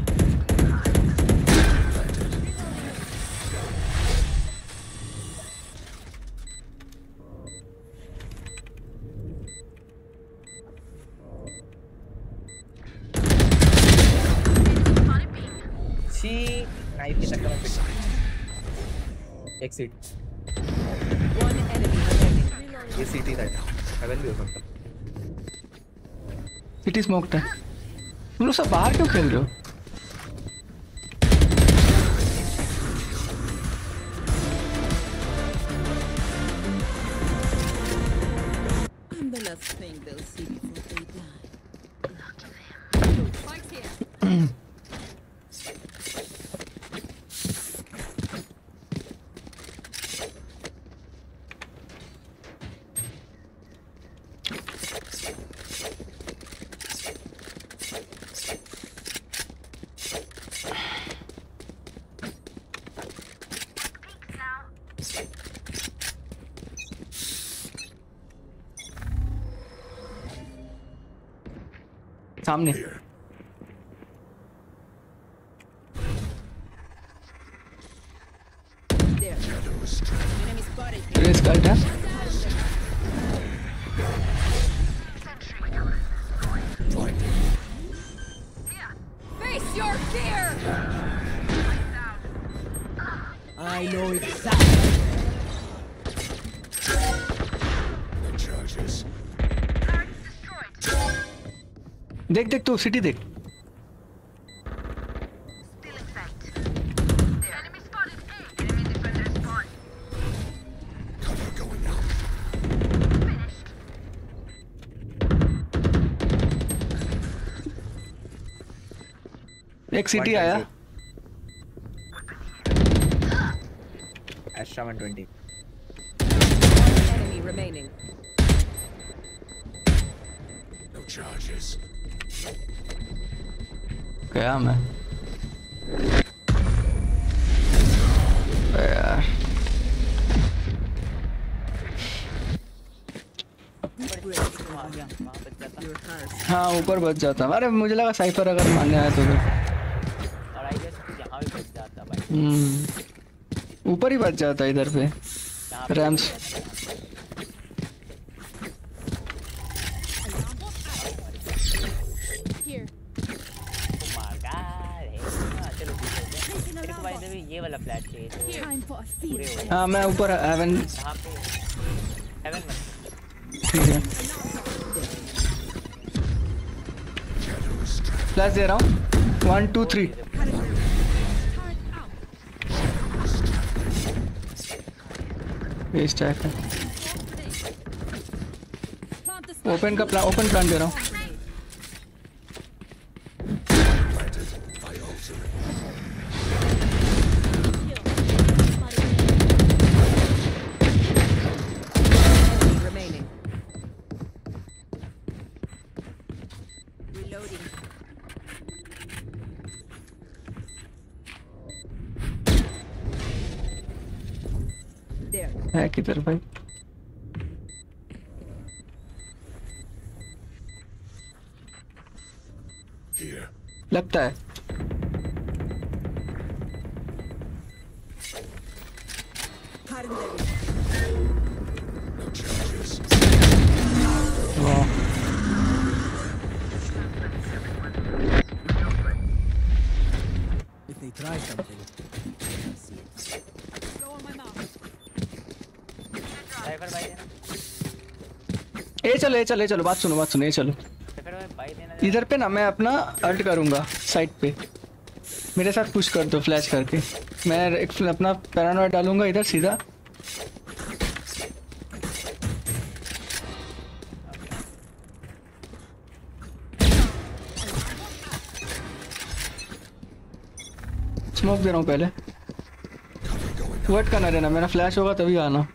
सी नाइफ की टक्कर में पिक एक्सिट ये सिटी था, हेवन भी हो सकता है। सिटी स्मोक था। तुम लोग सब बाहर क्यों खेल रहे हो? सामने रेस कल्ट है। I know exactly. देख देख तू सिटी देख। एक सिटी आया। Astra one twenty enemy remaining. No charges. गया मैं यार। हाँ ऊपर बच जाता। अरे मुझे लगा साइफर अगर मारने आया तो हम्म ऊपर ही बच जाता इधर पे रैम्स। हाँ मैं ऊपर हेवन हेवन में फ्लैश दे रहा हूँ। One, two, three. Waste attack. Open का plan, open plan दे रहा हूँ. है किधर भाई? लगता है चलो चलो चलो बात सुनो बात सुनो चलो इधर पे ना मैं अपना अल्ट करूंगा साइड पे, मेरे साथ पुश कर दो फ्लैश करके, मैं एक अपना पैरानॉइड डालूंगा इधर सीधा. स्मोक दे रहा हूँ पहले, वर्ट करना रहना, मेरा फ्लैश होगा तभी आना.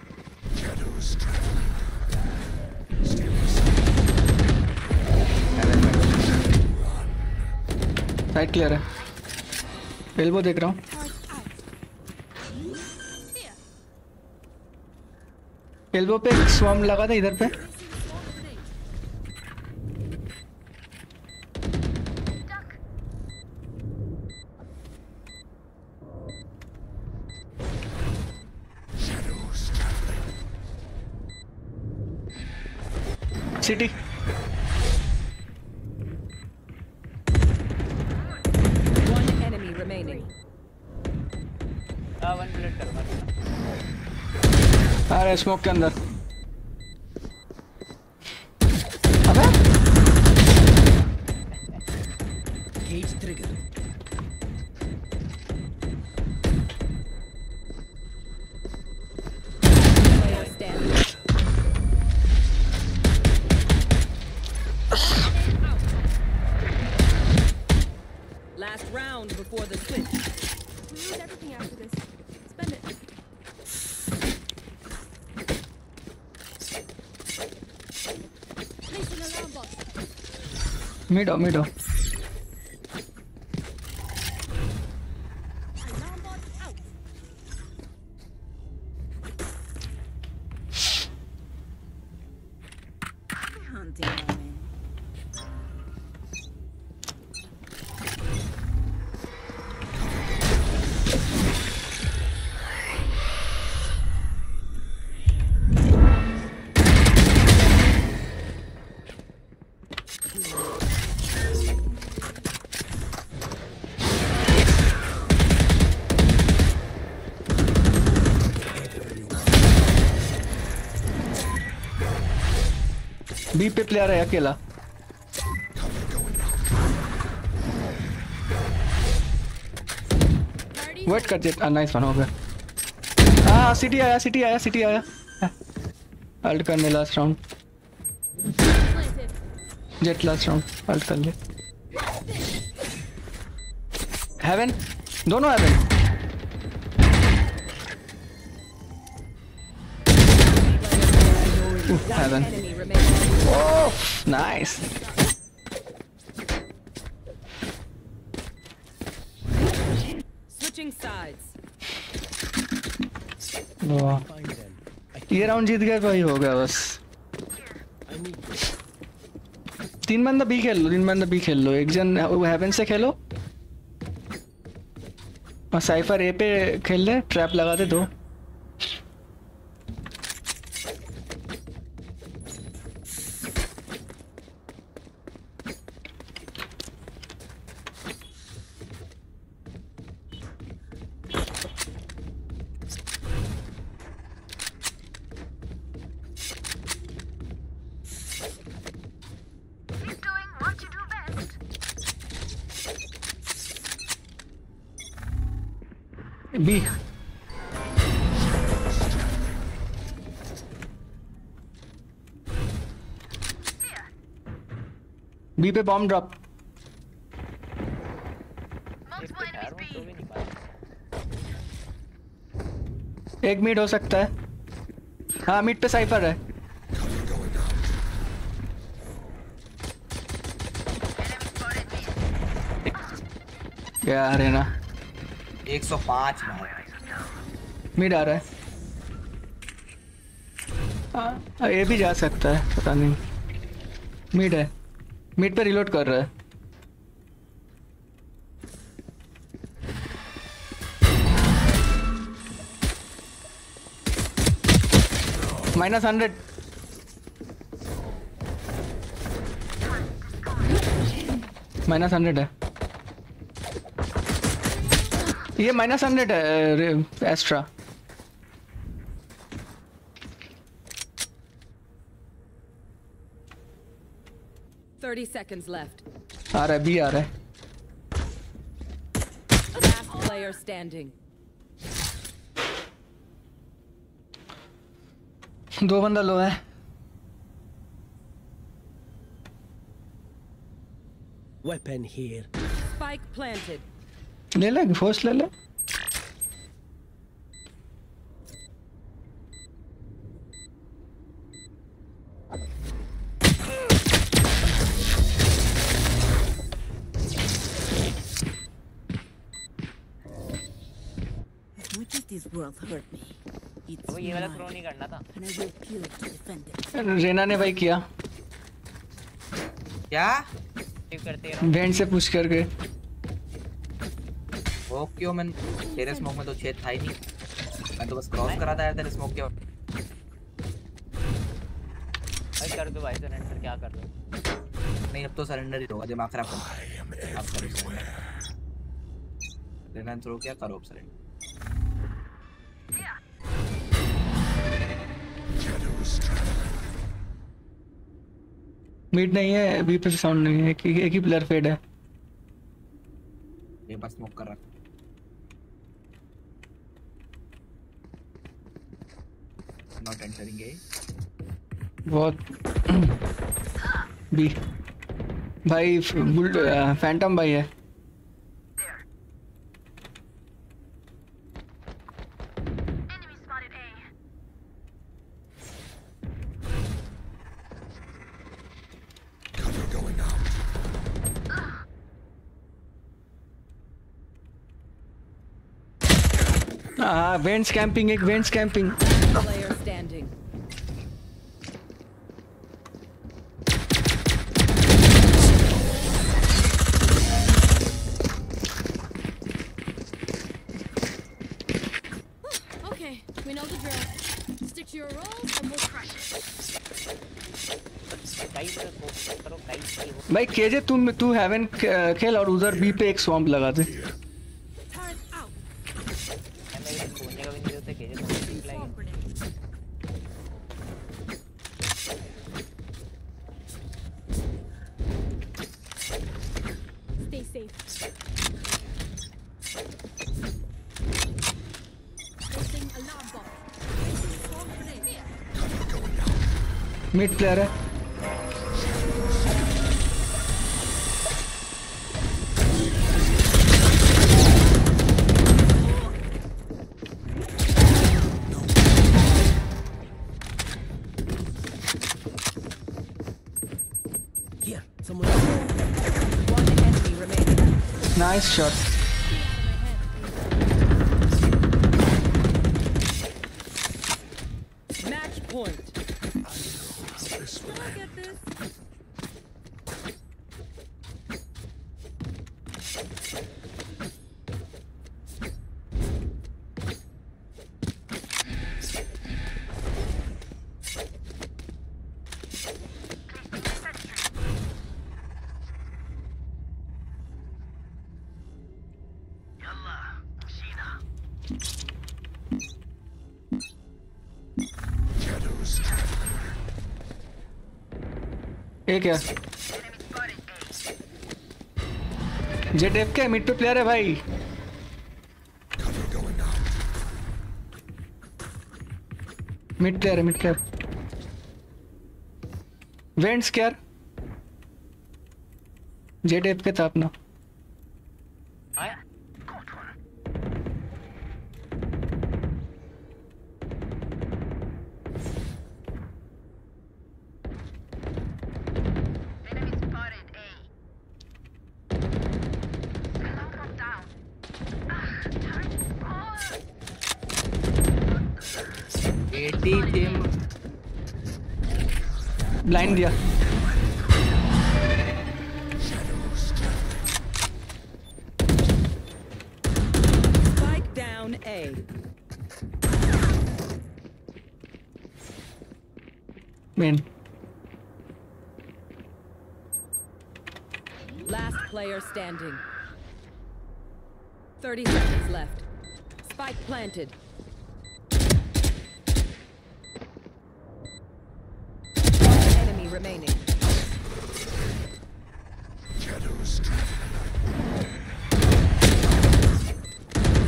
साइड क्लियर है, एल्बो देख रहा हूँ, एल्बो पे स्वाम लगा था इधर पे. सिटी स्मोक के अंदर. अबे गेज trigger last round before the switch. Mido, mido. B पे प्लेयर है अकेला. वेट कर देता. नाइस वन हो गया. हाँ सिटी आया सिटी आया सिटी आया. अल्ट करने last round Jett last round ult कर ले. हेवन दोनों heaven. Heaven. Oh, nice. Switching sides. Wow. ये round जीत गए भाई, हो गया बस. तीन बंदा भी खेल लो, तीन बंदा भी खेल लो, एक जन हेवन से खेलो और साइफर ए पे खेल ले, ट्रैप लगा दे दो. B. B पे bomb drop. एक mid हो सकता है. हाँ mid पे Cypher है. क्या आ रहे ना? one oh five mid आ रहा है. हाँ ये भी जा सकता है पता नहीं. Mid है. मिड पे रिलोड कर रहा है. Minus hundred. माइनस हंड्रेड है. ये माइनस हंड्रेड है एस्ट्रा. thirty seconds left. आ रहा है B आ रहा है. Last player standing. दो बंदा लो है. Weapon here. Spike planted. ले ले फोर्स ले ले. Hurt me. It's ये वाला throw नहीं करना था. Reyna ने भाई किया. क्या? Vent से push करके. वो क्यों मैं तेरे smoke में तो छेद था ही नहीं. मैं तो बस cross करा था यार तेरे smoke के. भाई कर दो भाई surrender. क्या कर दो? नहीं अब तो surrender ही होगा. दिमाग खराब करो. आप करो. Reyna throw क्या करो अब surrender. मीट नहीं है. अभी पे साउंड नहीं है. एक, एक ही प्लेयर फेड है. ये बस स्मोक कर रहा है. Not entering A. बहुत बी भाई. बुल फैंटम भाई है. Ah, vents camping, ek vents camping. Player standing. Okay, we know the drill. Stick to your roles and we'll crush it. Bhai K J tum tu heaven khel aur udhar B pe ek swamp laga de. Mid player है. Nice shot. Match point. क्या Z F के mid player player है भाई. Mid clear, mid clear. Vents clear. J tape ke taap na. Blind diya. Spike down A. Main. Last player standing. Thirty seconds left. Spike planted. Remaining. Shadows traveling.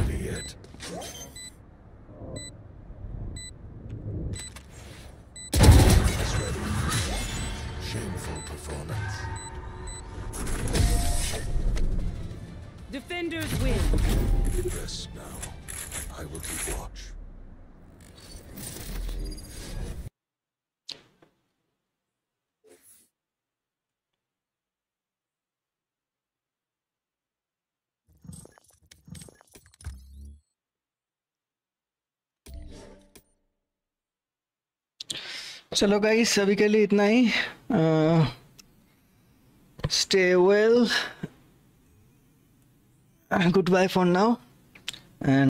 Be it. Shameful performance. Defenders win. Rest now. I will keep watch. चलो guys अभी के लिए इतना ही. Stay well, goodbye for now and